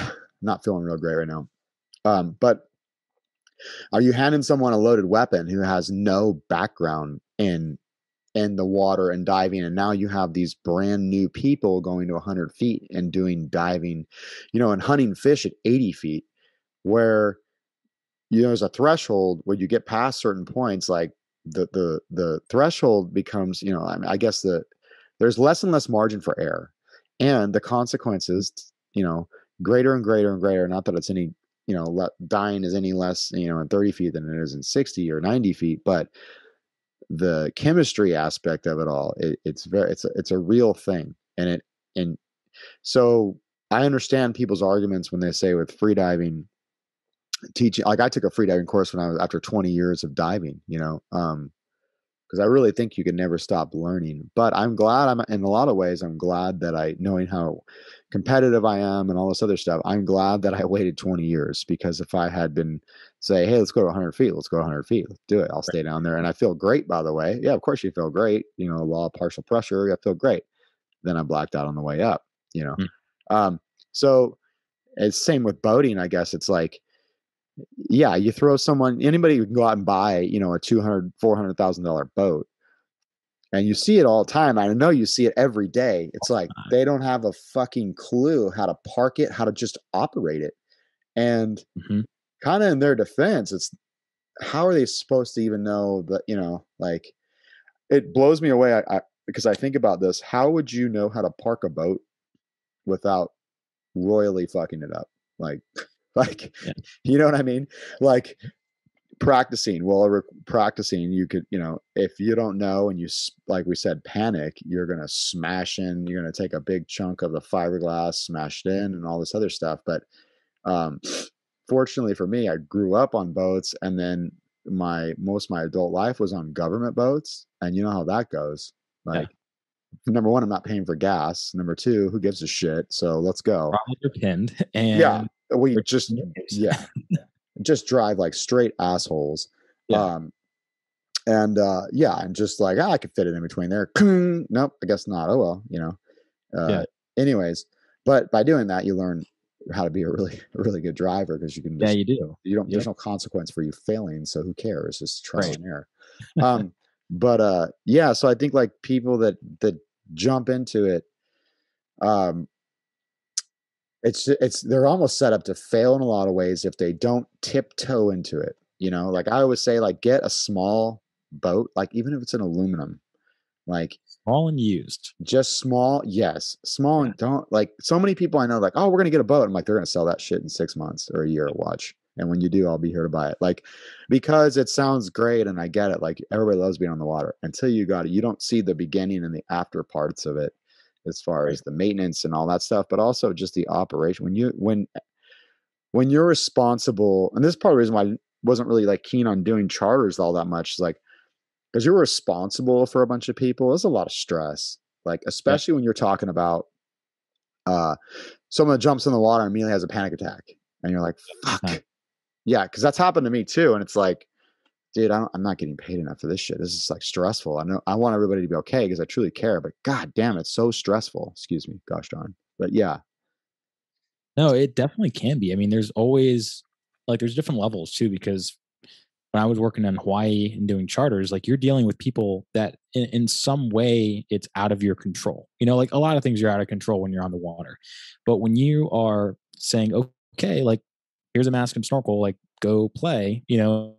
Christ. Not feeling real great right now. But are you handing someone a loaded weapon who has no background in the water and diving? And now you have these brand new people going to 100 feet and doing diving, you know, and hunting fish at 80 feet. Where, you know, there's a threshold where you get past certain points, like the threshold becomes, you know, I mean, I guess there's less and less margin for error, and the consequences, you know, greater and greater and greater. Not that it's any, you know, dying is any less, you know, in 30 feet than it is in 60 or 90 feet, but the chemistry aspect of it all, it's very, it's a real thing, and so I understand people's arguments when they say with freediving teaching, like I took a freediving course when I was after 20 years of diving, you know, because I really think you can never stop learning. But I'm glad in a lot of ways, I'm glad that knowing how competitive I am and all this other stuff, I'm glad that I waited 20 years, because if I had been say, hey, let's go to 100 feet, let's go to 100 feet, let's do it. I'll stay down there. And I feel great, by the way. Yeah, of course you feel great. You know, law of partial pressure, I feel great. Then I blacked out on the way up, you know. So it's same with boating, I guess. It's like, yeah, you throw anybody who can go out and buy, you know, a $200,000, $400,000 boat. And you see it all the time. I know you see it every day. It's like they don't have a fucking clue how to park it, how to just operate it. And kind of in their defense, it's how are they supposed to even know that, you know, like it blows me away. Because I think about this, how would you know how to park a boat without royally fucking it up? Like, yeah. You know what I mean? Like practicing, you could, you know, if you don't know, and you, like we said, panic, you're going to smash in, you're going to take a big chunk of the fiberglass smashed in and all this other stuff. But, fortunately for me, I grew up on boats, and then most of my adult life was on government boats. And you know how that goes. Like, Number one, I'm not paying for gas. Number two, who gives a shit? So let's go. You're pinned. And yeah. We just, yeah, just drive like straight assholes. Yeah. And just like, I could fit it in between there. Nope, I guess not. Oh, well, you know, anyways, but by doing that, you learn how to be a really, really good driver, because you can, just, yeah, you do. You don't, there's no consequence for you failing. So who cares? It's trial and error. So I think like people that jump into it, they're almost set up to fail in a lot of ways if they don't tiptoe into it. You know, like I always say, like get a small boat, like even if it's an aluminum, like small and used, just small. Yes. Small. And don't, like so many people I know, like, oh, we're going to get a boat. I'm like, they're going to sell that shit in 6 months or a year. Watch. And when you do, I'll be here to buy it. Like, because it sounds great. And I get it. Like everybody loves being on the water until you got it. You don't see the beginning and the after parts of it, as far as the maintenance and all that stuff, but also just the operation. When you're responsible, and this is part of the reason why I wasn't really like keen on doing charters all that much, is like, because you're responsible for a bunch of people, there's a lot of stress. Like, especially when you're talking about someone that jumps in the water and immediately has a panic attack. And you're like, fuck. Yeah, because that's happened to me too. And it's like, dude, I'm not getting paid enough for this shit. This is like stressful. I know I want everybody to be okay because I truly care, but God damn, it's so stressful. Excuse me. Gosh darn. But yeah. No, it definitely can be. I mean, there's always like, there's different levels too, because when I was working in Hawaii and doing charters, like you're dealing with people that in some way it's out of your control. You know, like a lot of things you're out of control when you're on the water, but when you are saying, okay, like here's a mask and snorkel, like go play, you know,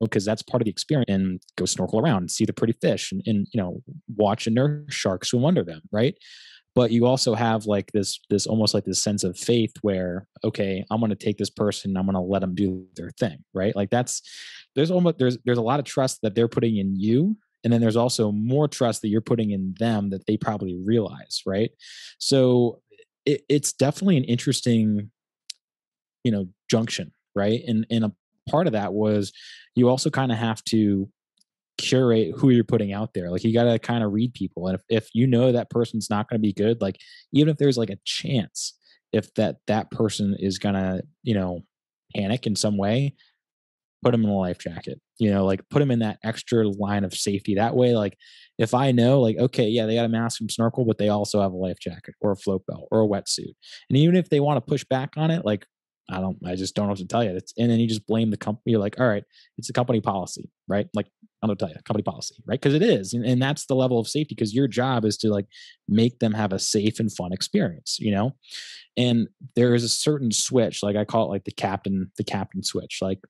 because that's part of the experience, and go snorkel around and see the pretty fish and you know, watch a nurse shark swim under them. Right. But you also have like this almost like this sense of faith where, okay, I'm going to take this person, I'm going to let them do their thing. Right. Like there's a lot of trust that they're putting in you. And then there's also more trust that you're putting in them that they probably realize. Right. So it's definitely an interesting, you know, junction. Right. And part of that was you also kind of have to curate who you're putting out there. Like you got to kind of read people. And if you know that person's not going to be good, like even if there's like a chance, if that person is going to, you know, panic in some way, put them in a life jacket, you know, like put them in that extra line of safety. That way, like if I know like, okay, yeah, they got a mask and snorkel, but they also have a life jacket or a float belt or a wetsuit. And even if they want to push back on it, like, I just don't know what to tell you. And then you just blame the company. You're like, all right, it's a company policy, right? Like, I'm going to tell you, company policy, right? Because it is. And that's the level of safety, because your job is to like make them have a safe and fun experience, you know? And there is a certain switch, like I call it like the captain switch. Like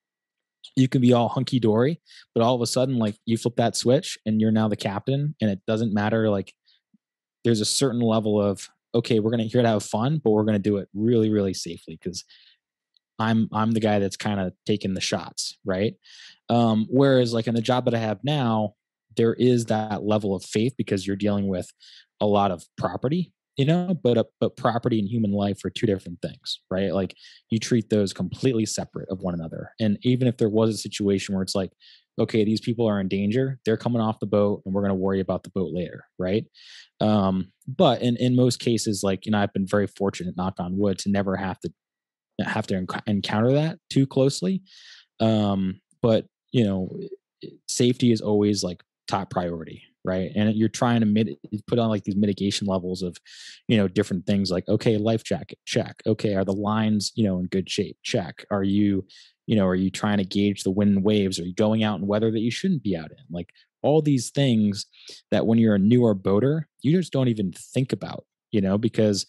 you can be all hunky dory, but all of a sudden, like you flip that switch and you're now the captain, and it doesn't matter. Like there's a certain level of, okay, we're going to here to have fun, but we're going to do it really, really safely, because I'm the guy that's kind of taking the shots, right? Whereas like in the job that I have now, there is that level of faith, because you're dealing with a lot of property, you know, but property and human life are two different things, right? Like you treat those completely separate of one another. And even if there was a situation where it's like, okay, these people are in danger, they're coming off the boat and we're going to worry about the boat later. Right. But in most cases, like, you know, I've been very fortunate, knock on wood, to never have to encounter that too closely. But you know, safety is always like top priority. Right. And you're trying to put on like these mitigation levels of, you know, different things like, okay, life jacket, check. Okay. Are the lines, you know, in good shape? Check. Are you, you know, are you trying to gauge the wind and waves? Are you going out in weather that you shouldn't be out in? Like all these things that when you're a newer boater, you just don't even think about, you know, because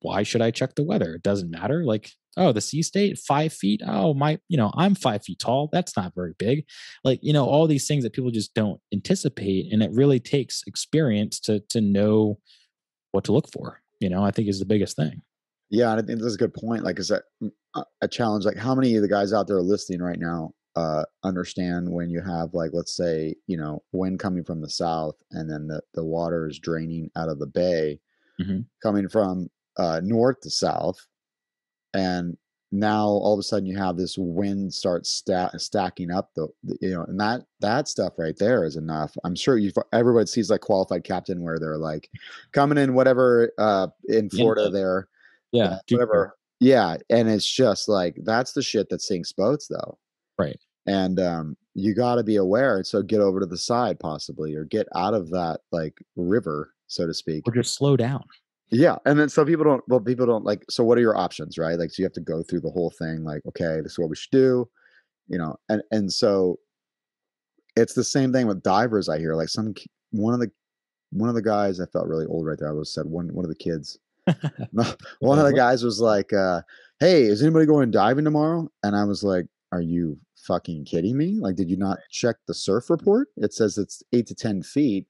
why should I check the weather? It doesn't matter. Like, oh, the sea state, 5 feet. Oh, my, you know, I'm 5 feet tall. That's not very big. Like, you know, all these things that people just don't anticipate. And it really takes experience to know what to look for, you know, I think is the biggest thing. Yeah. And I think that's a good point. Like, is that a challenge? Like how many of the guys out there listening right now understand when you have like, let's say, you know, wind coming from the south and then the water is draining out of the bay, mm-hmm. coming from north to south. And now all of a sudden you have this wind starts stacking up the, you know, and that stuff right there is enough. I'm sure everybody sees like Qualified Captain where they're like coming in, whatever, in Florida there. Yeah. Whatever. Yeah. And it's just like, that's the shit that sinks boats though. Right. And, you gotta be aware. So get over to the side possibly, or get out of that like river, so to speak. Or just slow down. Yeah. And then people don't like, so what are your options, right? Like, so you have to go through the whole thing. Like, okay, this is what we should do, you know? And so it's the same thing with divers. I hear like one of the guys, I felt really old right there. I always said one of the kids, one of the guys was like, hey, is anybody going diving tomorrow? And I was like, are you fucking kidding me? Like, did you not check the surf report? It says it's 8 to 10 feet,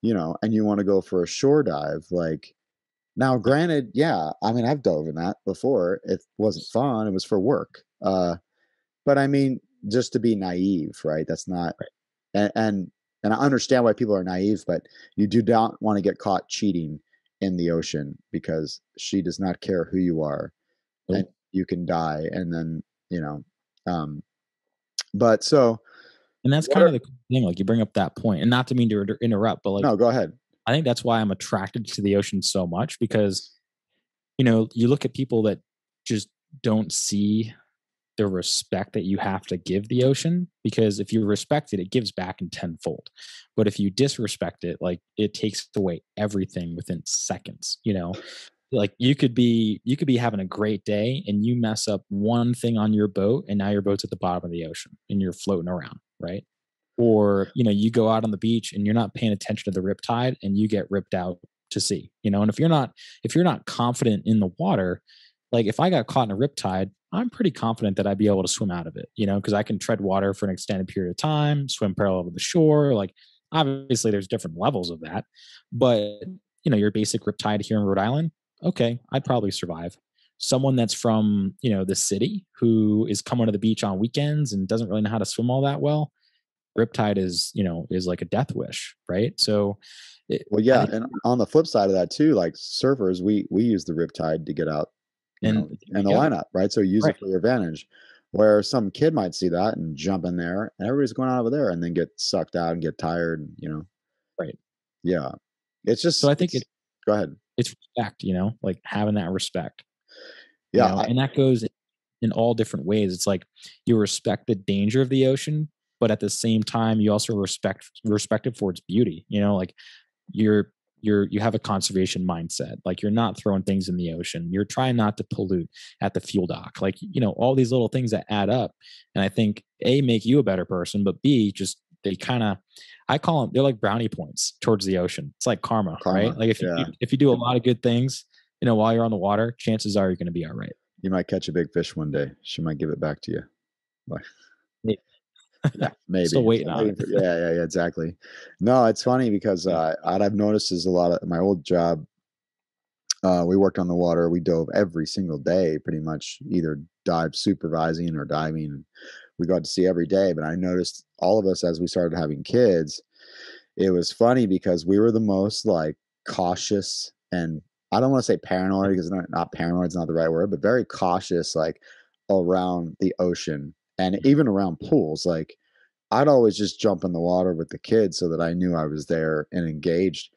you know, and you want to go for a shore dive. Like, now, granted, yeah, I mean, I've dove in that before. It wasn't fun. It was for work. But I mean, just to be naive, right? That's not, right. And I understand why people are naive, but you do not want to get caught cheating in the ocean because she does not care who you are, and you can die. And then, you know, but so. And that's kind of the thing, like you bring up that point, and not to mean to interrupt, but like. No, go ahead. I think that's why I'm attracted to the ocean so much because, you know, you look at people that just don't see the respect that you have to give the ocean, because if you respect it, it gives back in tenfold. But if you disrespect it, like it takes away everything within seconds, you know, like you could be having a great day and you mess up one thing on your boat and now your boat's at the bottom of the ocean and you're floating around, right? Or, you know, you go out on the beach and you're not paying attention to the riptide and you get ripped out to sea, you know, and if you're not confident in the water, like if I got caught in a riptide, I'm pretty confident that I'd be able to swim out of it, you know, because I can tread water for an extended period of time, swim parallel to the shore. Like obviously there's different levels of that, but you know, your basic riptide here in Rhode Island, okay, I'd probably survive. Someone that's from, you know, the city who is coming to the beach on weekends and doesn't really know how to swim all that well, riptide is, you know, is like a death wish, right? So well, yeah. And on the flip side of that too, like surfers, we use the riptide to get out and the lineup, right? So you use it for your advantage, where some kid might see that and jump in there and everybody's going out over there and then get sucked out and get tired, and, you know, right. Yeah. It's just, so I think go ahead. It's respect, you know, like having that respect. Yeah. You know? And that goes in all different ways. It's like you respect the danger of the ocean, but at the same time, you also respect it for its beauty. You know, like you have a conservation mindset. Like you're not throwing things in the ocean. You're trying not to pollute at the fuel dock. Like, you know, all these little things that add up. And I think A, make you a better person, but B, just they kind of, I call them, they're like brownie points towards the ocean. It's like karma. Right? Like if you do a lot of good things, you know, while you're on the water, chances are you're going to be all right. You might catch a big fish one day. She might give it back to you. Bye. Yeah. Yeah, maybe. Still waiting on it. Yeah, exactly. No, it's funny because I've noticed is a lot of my old job. We worked on the water. We dove every single day, pretty much either dive supervising or diving. We got to see every day. But I noticed all of us as we started having kids, it was funny because we were the most like cautious and I don't want to say paranoid because not paranoid is not the right word, but very cautious, like around the ocean and even around pools. Like I'd always just jump in the water with the kids so that I knew I was there and engaged.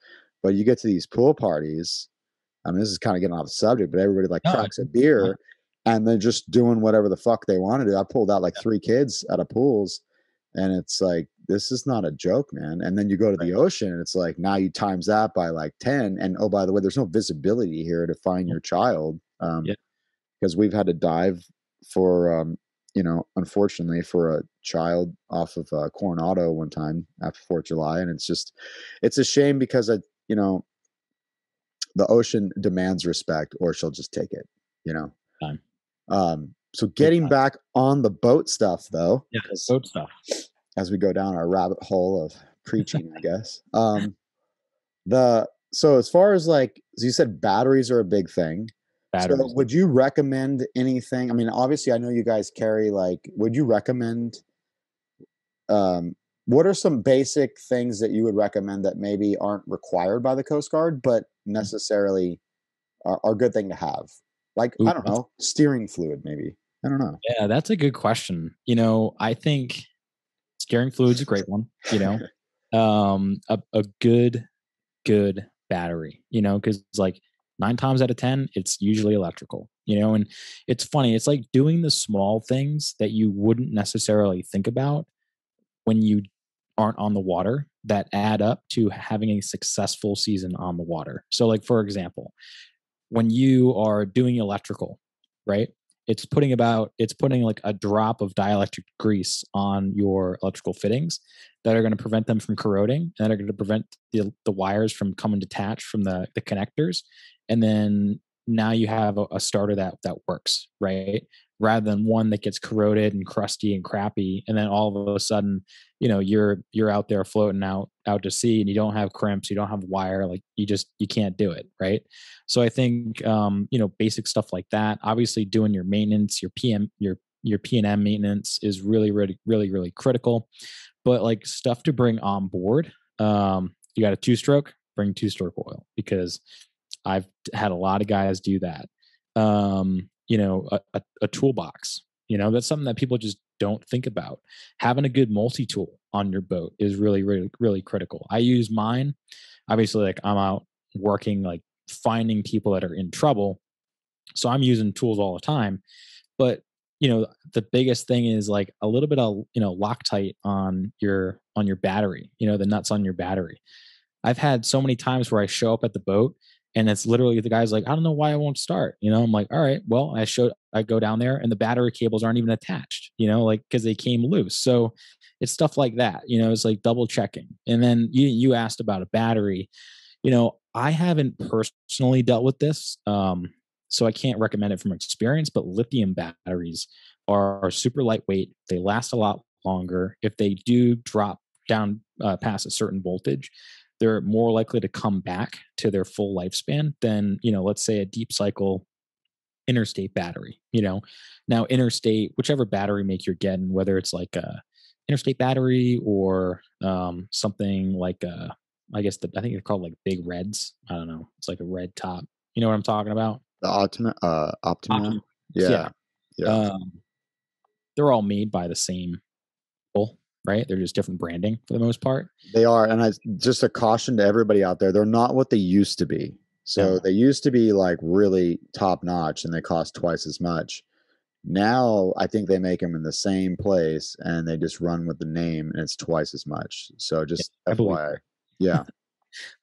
But you get to these pool parties. I mean, this is kind of getting off the subject, but everybody like cracks a beer and they're just doing whatever the fuck they want to do. I pulled out like three kids out of pools and it's like, this is not a joke, man. And then you go to the ocean and it's like, now you times that by like 10. And oh, by the way, there's no visibility here to find your child. Because we've had to dive for, you know, unfortunately for a child off of Coronado one time after 4th of July. And it's just, it's a shame because you know, the ocean demands respect or she'll just take it, you know? So getting back on the boat stuff though, boat stuff, as we go down our rabbit hole of preaching, I guess. So as far as like, so you said batteries are a big thing. Batteries. So would you recommend anything? I mean, obviously I know you guys carry, like, would you recommend, what are some basic things that you would recommend that maybe aren't required by the Coast Guard, but necessarily are a good thing to have? Like, I don't know, steering fluid, maybe. I don't know. Yeah, that's a good question. You know, I think steering fluid's a great one, you know, a good battery, you know, because like 9 times out of 10, it's usually electrical, you know, and it's funny. It's like doing the small things that you wouldn't necessarily think about when you aren't on the water that add up to having a successful season on the water. So like, for example, when you are doing electrical, right, it's putting like a drop of dielectric grease on your electrical fittings that are going to prevent them from corroding and that are going to prevent the wires from coming detached from the connectors. And then now you have a starter that works, right? Rather than one that gets corroded and crusty and crappy. And then all of a sudden, you know, you're out there floating out to sea and you don't have crimps, you don't have wire, like you can't do it. Right. So I think, you know, basic stuff like that, obviously doing your maintenance, your P&M maintenance is really, really, really, really critical, but like stuff to bring on board. You got a 2-stroke, bring 2-stroke oil, because I've had a lot of guys do that. You know, a toolbox, you know, that's something that people just don't think about. Having a good multi-tool on your boat is really, really, really critical. I use mine. Obviously, like I'm out working, like finding people that are in trouble. So I'm using tools all the time. But, you know, the biggest thing is like a little bit of, you know, Loctite on your battery, you know, the nuts on your battery. I've had so many times where I show up at the boat and it's literally the guy's like, I don't know why I won't start. You know, I'm like, all right, well, I go down there and the battery cables aren't even attached, you know, like, cause they came loose. So it's stuff like that, you know, it's like double checking. And then you asked about a battery, you know, I haven't personally dealt with this. So I can't recommend it from experience, but lithium batteries are super lightweight. They last a lot longer. If they do drop down past a certain voltage, they're more likely to come back to their full lifespan than, you know, let's say a deep cycle interstate battery, you know. Now interstate, whichever battery make you're getting, whether it's like a interstate battery or something like a, I think they're called like Big Reds. I don't know. It's like a red top. You know what I'm talking about? The Optima. Yeah. They're all made by the same people. Right? They're just different branding for the most part. They are. And just a caution to everybody out there. They're not what they used to be. So They used to be like really top notch and they cost twice as much. Now I think they make them in the same place and they just run with the name and it's twice as much. So just FYI. Yeah.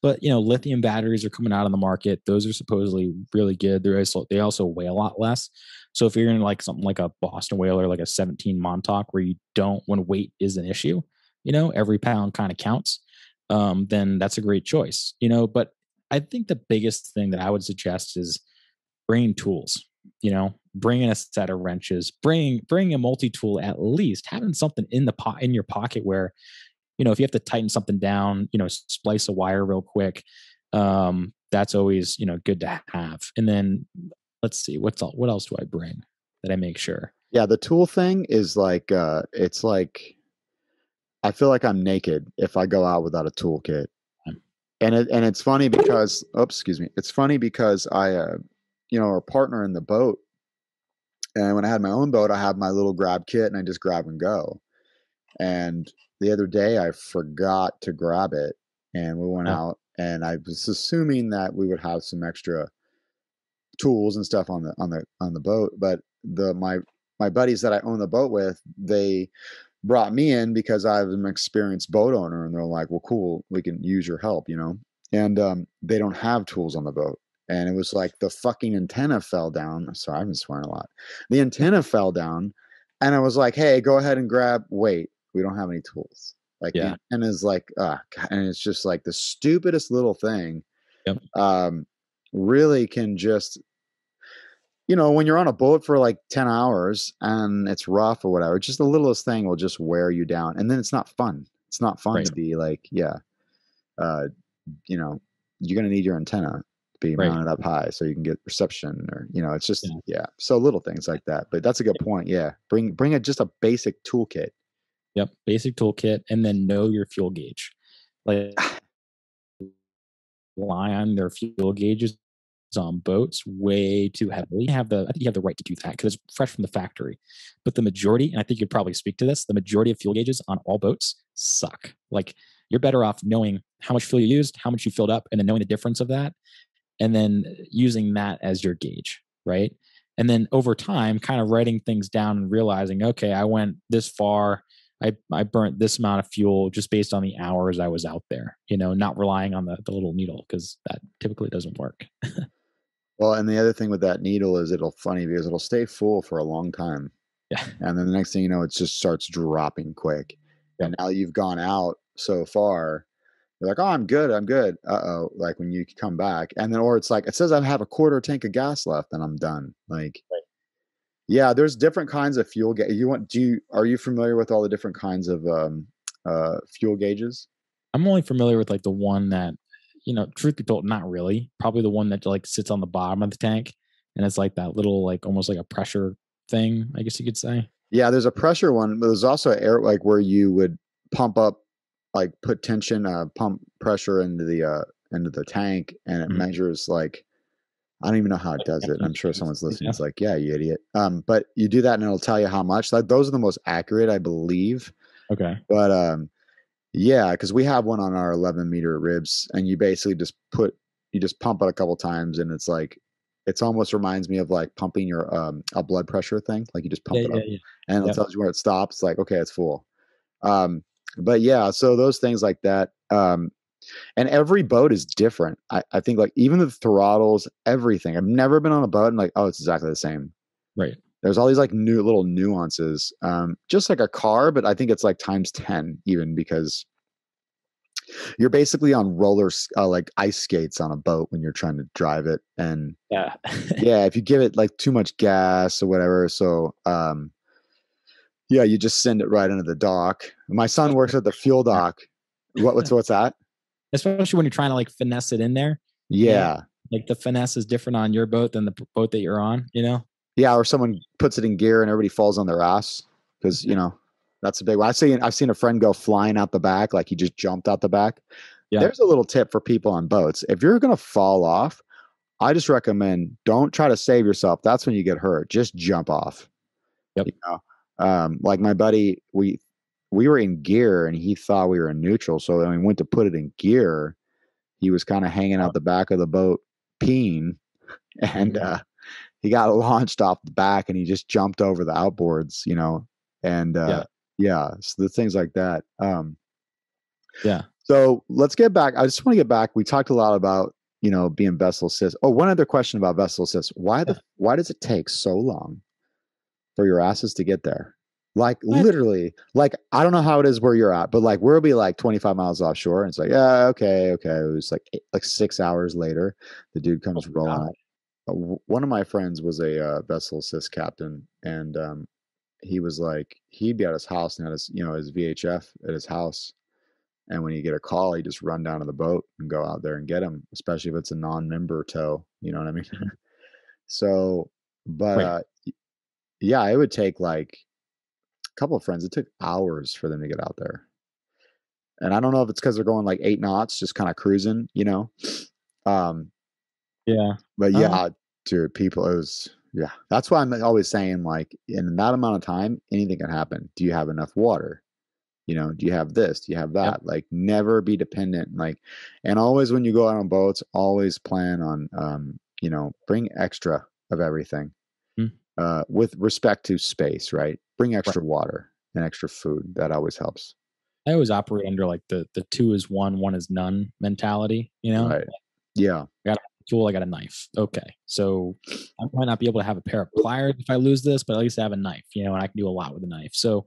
But, you know, lithium batteries are coming out on the market. Those are supposedly really good. They also weigh a lot less. So if you're in like something like a Boston whaler, or like a 17 Montauk, where you don't, when weight is an issue, you know, every pound kind of counts, then that's a great choice, you know. But I think the biggest thing that I would suggest is bringing tools, you know, bringing a set of wrenches, bringing a multi-tool, at least having something in your pocket where, you know, if you have to tighten something down, you know, splice a wire real quick. That's always, you know, good to have. And then let's see, what else do I bring that I make sure? Yeah. The tool thing is like, it's like, I feel like I'm naked if I go out without a toolkit. And it's funny because, oops, excuse me. It's funny because I our partner in the boat, and when I had my own boat, I have my little grab kit and I just grab and go. And the other day I forgot to grab it, and we went out, and I was assuming that we would have some extra tools and stuff on the boat. But my buddies that I own the boat with, they brought me in because I'm an experienced boat owner, and they're like, well, cool, we can use your help, you know? And they don't have tools on the boat. And it was like the fucking antenna fell down. Sorry, I've been swearing a lot. The antenna fell down, and I was like, hey, go ahead and grab, wait, we don't have any tools. Like, yeah. And it's like, God, and it's just like the stupidest little thing. Yep. Really can just, you know, when you're on a boat for like 10 hours and it's rough or whatever, just the littlest thing will just wear you down. And then it's not fun. It's not fun to be like, you're going to need your antenna to be mounted up high so you can get reception, or, you know, it's just, so little things like that. But that's a good point. Yeah. Bring it, just a basic toolkit. Yep. Basic toolkit. And then know your fuel gauge. Like, rely on their fuel gauges on boats way too heavily. I think you have the right to do that because it's fresh from the factory. But the majority, and I think you'd probably speak to this, the majority of fuel gauges on all boats suck. Like, you're better off knowing how much fuel you used, how much you filled up, and then knowing the difference of that, and then using that as your gauge, right? And then over time, kind of writing things down and realizing, okay, I went this far, I burnt this amount of fuel just based on the hours I was out there, you know, not relying on the little needle, because that typically doesn't work. Well, and the other thing with that needle is it'll funny because it'll stay full for a long time. Yeah. And then the next thing you know, it just starts dropping quick. Yeah. And now you've gone out so far, you're like, oh, I'm good. Uh-oh. Like when you come back, and then, or it's like, it says I have a quarter tank of gas left and I'm done. Like, yeah, there's different kinds of fuel gauge. Are you familiar with all the different kinds of fuel gauges? I'm only familiar with like the one that, you know, truth be told, not really. Probably the one that like sits on the bottom of the tank, and it's like that little, like almost like a pressure thing, I guess you could say. Yeah, there's a pressure one, but there's also air, like where you would pump up, like put tension, pump pressure into the tank, and it measures like, I don't even know how it does it. I'm sure someone's listening. It's like, yeah, you idiot. But you do that, and it'll tell you how much. Like, those are the most accurate, I believe. Okay. But yeah, because we have one on our 11-meter ribs, and you basically just pump it a couple times, and it's like, it's almost reminds me of like pumping your a blood pressure thing. Like you just pump it up, and it tells you where it stops. Like, okay, it's full. But yeah, so those things like that. And every boat is different. I think like even the throttles, everything. I've never been on a boat and like, oh, it's exactly the same. Right. There's all these like new little nuances, just like a car, but I think it's like times 10 even, because you're basically on rollers, like ice skates on a boat when you're trying to drive it. And yeah, if you give it like too much gas or whatever. So, yeah, you just send it right into the dock. My son works at the fuel dock. What's that? Especially when you're trying to like finesse it in there. Yeah. Like the finesse is different on your boat than the boat that you're on, you know? Yeah. Or someone puts it in gear and everybody falls on their ass. Cause you know, that's a big one. I've seen a friend go flying out the back. Like he just jumped out the back. Yeah. There's a little tip for people on boats. If you're going to fall off, I just recommend don't try to save yourself. That's when you get hurt. Just jump off. Yep. You know? Like my buddy, we were in gear and he thought we were in neutral. So when we went to put it in gear, he was kind of hanging out the back of the boat peeing, and he got launched off the back and he just jumped over the outboards, you know? And so the things like that. So let's get back. I just want to get back. We talked a lot about, you know, being vessel assist. Oh, one other question about vessel assist. Why does it take so long for your asses to get there? Like what? Literally, like, I don't know how it is where you're at, but like, we'll be like 25 miles offshore and it's like, yeah, okay. It was like 6 hours later, the dude comes rolling out. One of my friends was a vessel assist captain, and he was like, he'd be at his house and had his, you know, his VHF at his house. And when you get a call, he just run down to the boat and go out there and get him, especially if it's a non-member tow, you know what I mean? So, but yeah, it would take like, couple of friends, it took hours for them to get out there. And I don't know if it's because they're going like 8 knots, just kind of cruising, you know? Yeah. But yeah, dude, people, it was, yeah. That's why I'm always saying, like, in that amount of time, anything can happen. Do you have enough water? You know, do you have this? Do you have that? Yep. Like, never be dependent. Like, and always when you go out on boats, always plan on, you know, bring extra of everything with respect to space, right? Bring extra water and extra food. That always helps. I always operate under like the two is one, one is none mentality, you know? Right. Like, yeah. I got a tool, I got a knife. Okay. So I might not be able to have a pair of pliers if I lose this, but at least I have a knife, you know, and I can do a lot with a knife. So,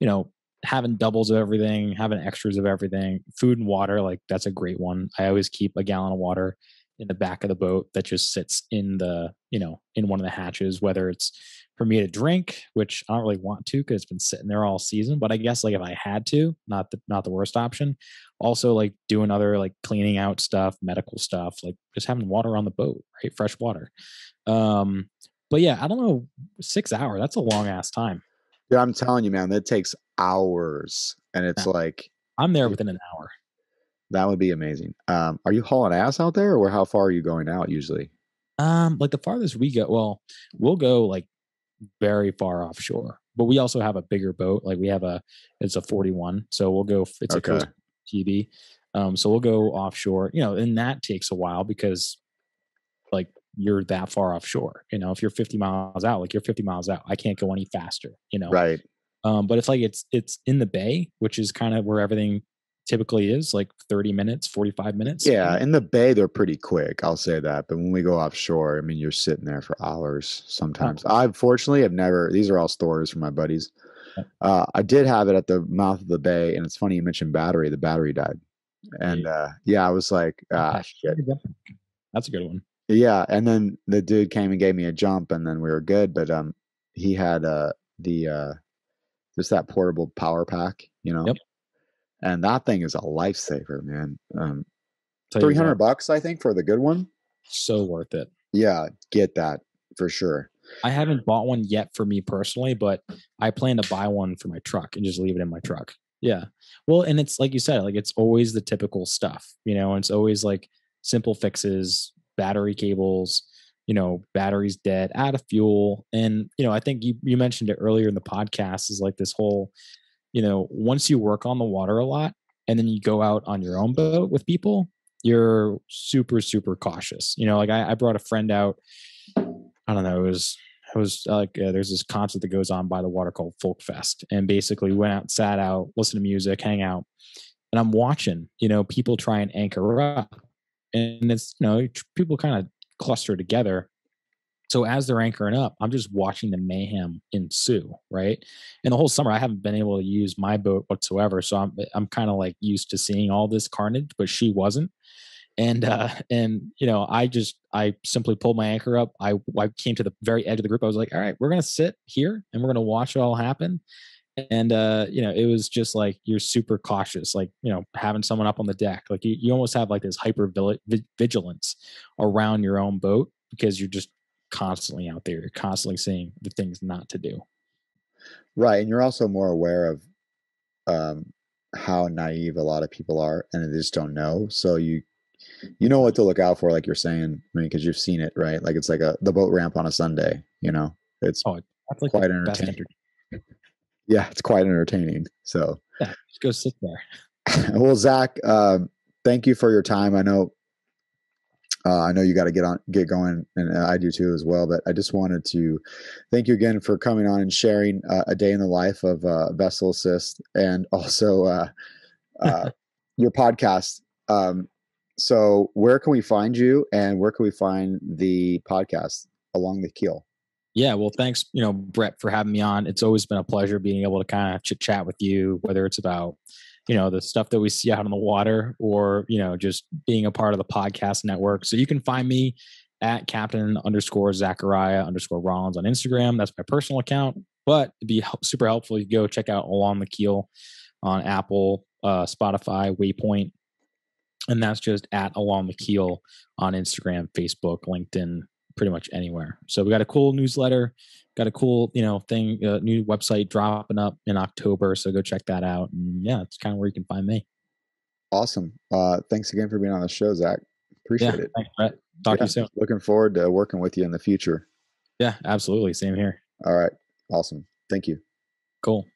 you know, having doubles of everything, having extras of everything, food and water, like that's a great one. I always keep a gallon of water in the back of the boat that just sits in the, you know, in one of the hatches, whether it's for me to drink, which I don't really want to because it's been sitting there all season, but I guess like if I had to, not the worst option. Also like doing other like cleaning out stuff, medical stuff, like just having water on the boat, right? Fresh water. But yeah, I don't know, 6 hours, that's a long ass time. Yeah, I'm telling you, man, that takes hours. And it's like, I'm there within an hour. That would be amazing. Are you hauling ass out there, or how far are you going out usually? Like the farthest we go, well, we'll go like very far offshore, but we also have a bigger boat. Like we have it's a 41. So we'll go, it's a coast TV. So we'll go offshore, you know, and that takes a while because like you're that far offshore, you know, if you're 50 miles out, like you're 50 miles out, I can't go any faster, you know? Right. But it's like, it's in the bay, which is kind of where everything typically is, like 30 minutes, 45 minutes. Yeah. In the bay, they're pretty quick. I'll say that. But when we go offshore, I mean, you're sitting there for hours sometimes. I fortunately have never, these are all stories from my buddies. I did have it at the mouth of the bay. And it's funny, you mentioned battery, the battery died. And yeah, I was like, ah, shit. That's a good one. Yeah. And then the dude came and gave me a jump and then we were good. But he had just that portable power pack, you know? Yep. And that thing is a lifesaver, man. $300, I think, for the good one. So worth it. Yeah, get that for sure. I haven't bought one yet for me personally, but I plan to buy one for my truck and just leave it in my truck. Yeah. Well, and it's like you said, like it's always the typical stuff, you know, and it's always like simple fixes, battery cables, you know, batteries dead, out of fuel. And, you know, I think you mentioned it earlier in the podcast is like this whole, you know, once you work on the water a lot and then you go out on your own boat with people, you're super, super cautious. You know, like I brought a friend out, I don't know, it was like, there's this concert that goes on by the water called Folk Fest. And basically we went out, sat out, listened to music, hang out. And I'm watching, you know, people try and anchor up. And it's, you know, people kind of cluster together. So as they're anchoring up, I'm just watching the mayhem ensue, right? And the whole summer, I haven't been able to use my boat whatsoever. So I'm kind of like used to seeing all this carnage, but she wasn't. And you know, I simply pulled my anchor up. I came to the very edge of the group. I was like, all right, we're going to sit here and we're going to watch it all happen. And, you know, it was just like, you're super cautious, like, you know, having someone up on the deck, like you almost have like this hyper vigilance around your own boat because you're just constantly out there, you're constantly seeing the things not to do, right? And you're also more aware of how naive a lot of people are and they just don't know. So you know what to look out for, like you're saying. I mean, because you've seen it, right? Like it's like the boat ramp on a Sunday, you know. It's that's like quite entertaining. Yeah, it's quite entertaining. So yeah, just go sit there. Well, Zach, thank you for your time. I know you got to get going, and I do too as well. But I just wanted to thank you again for coming on and sharing a day in the life of Vessel Assist, and also your podcast. So where can we find you, and where can we find the podcast Along the Keel? Yeah, well, thanks, you know, Brett, for having me on. It's always been a pleasure being able to kind of chit chat with you, whether it's about, you know, the stuff that we see out on the water or, you know, just being a part of the podcast network. So you can find me at Captain_Zachariah_Rollins on Instagram. That's my personal account, but it'd be super helpful. You go check out Along the Keel on Apple, Spotify, Waypoint. And that's just at Along the Keel on Instagram, Facebook, LinkedIn, pretty much anywhere. So we got a cool newsletter, got a cool, you know, thing, new website dropping up in October. So go check that out. And yeah, it's kind of where you can find me. Awesome. Thanks again for being on the show, Zach. Appreciate it. Thanks, Brett. Talk to you soon. Looking forward to working with you in the future. Yeah, absolutely. Same here. All right. Awesome. Thank you. Cool.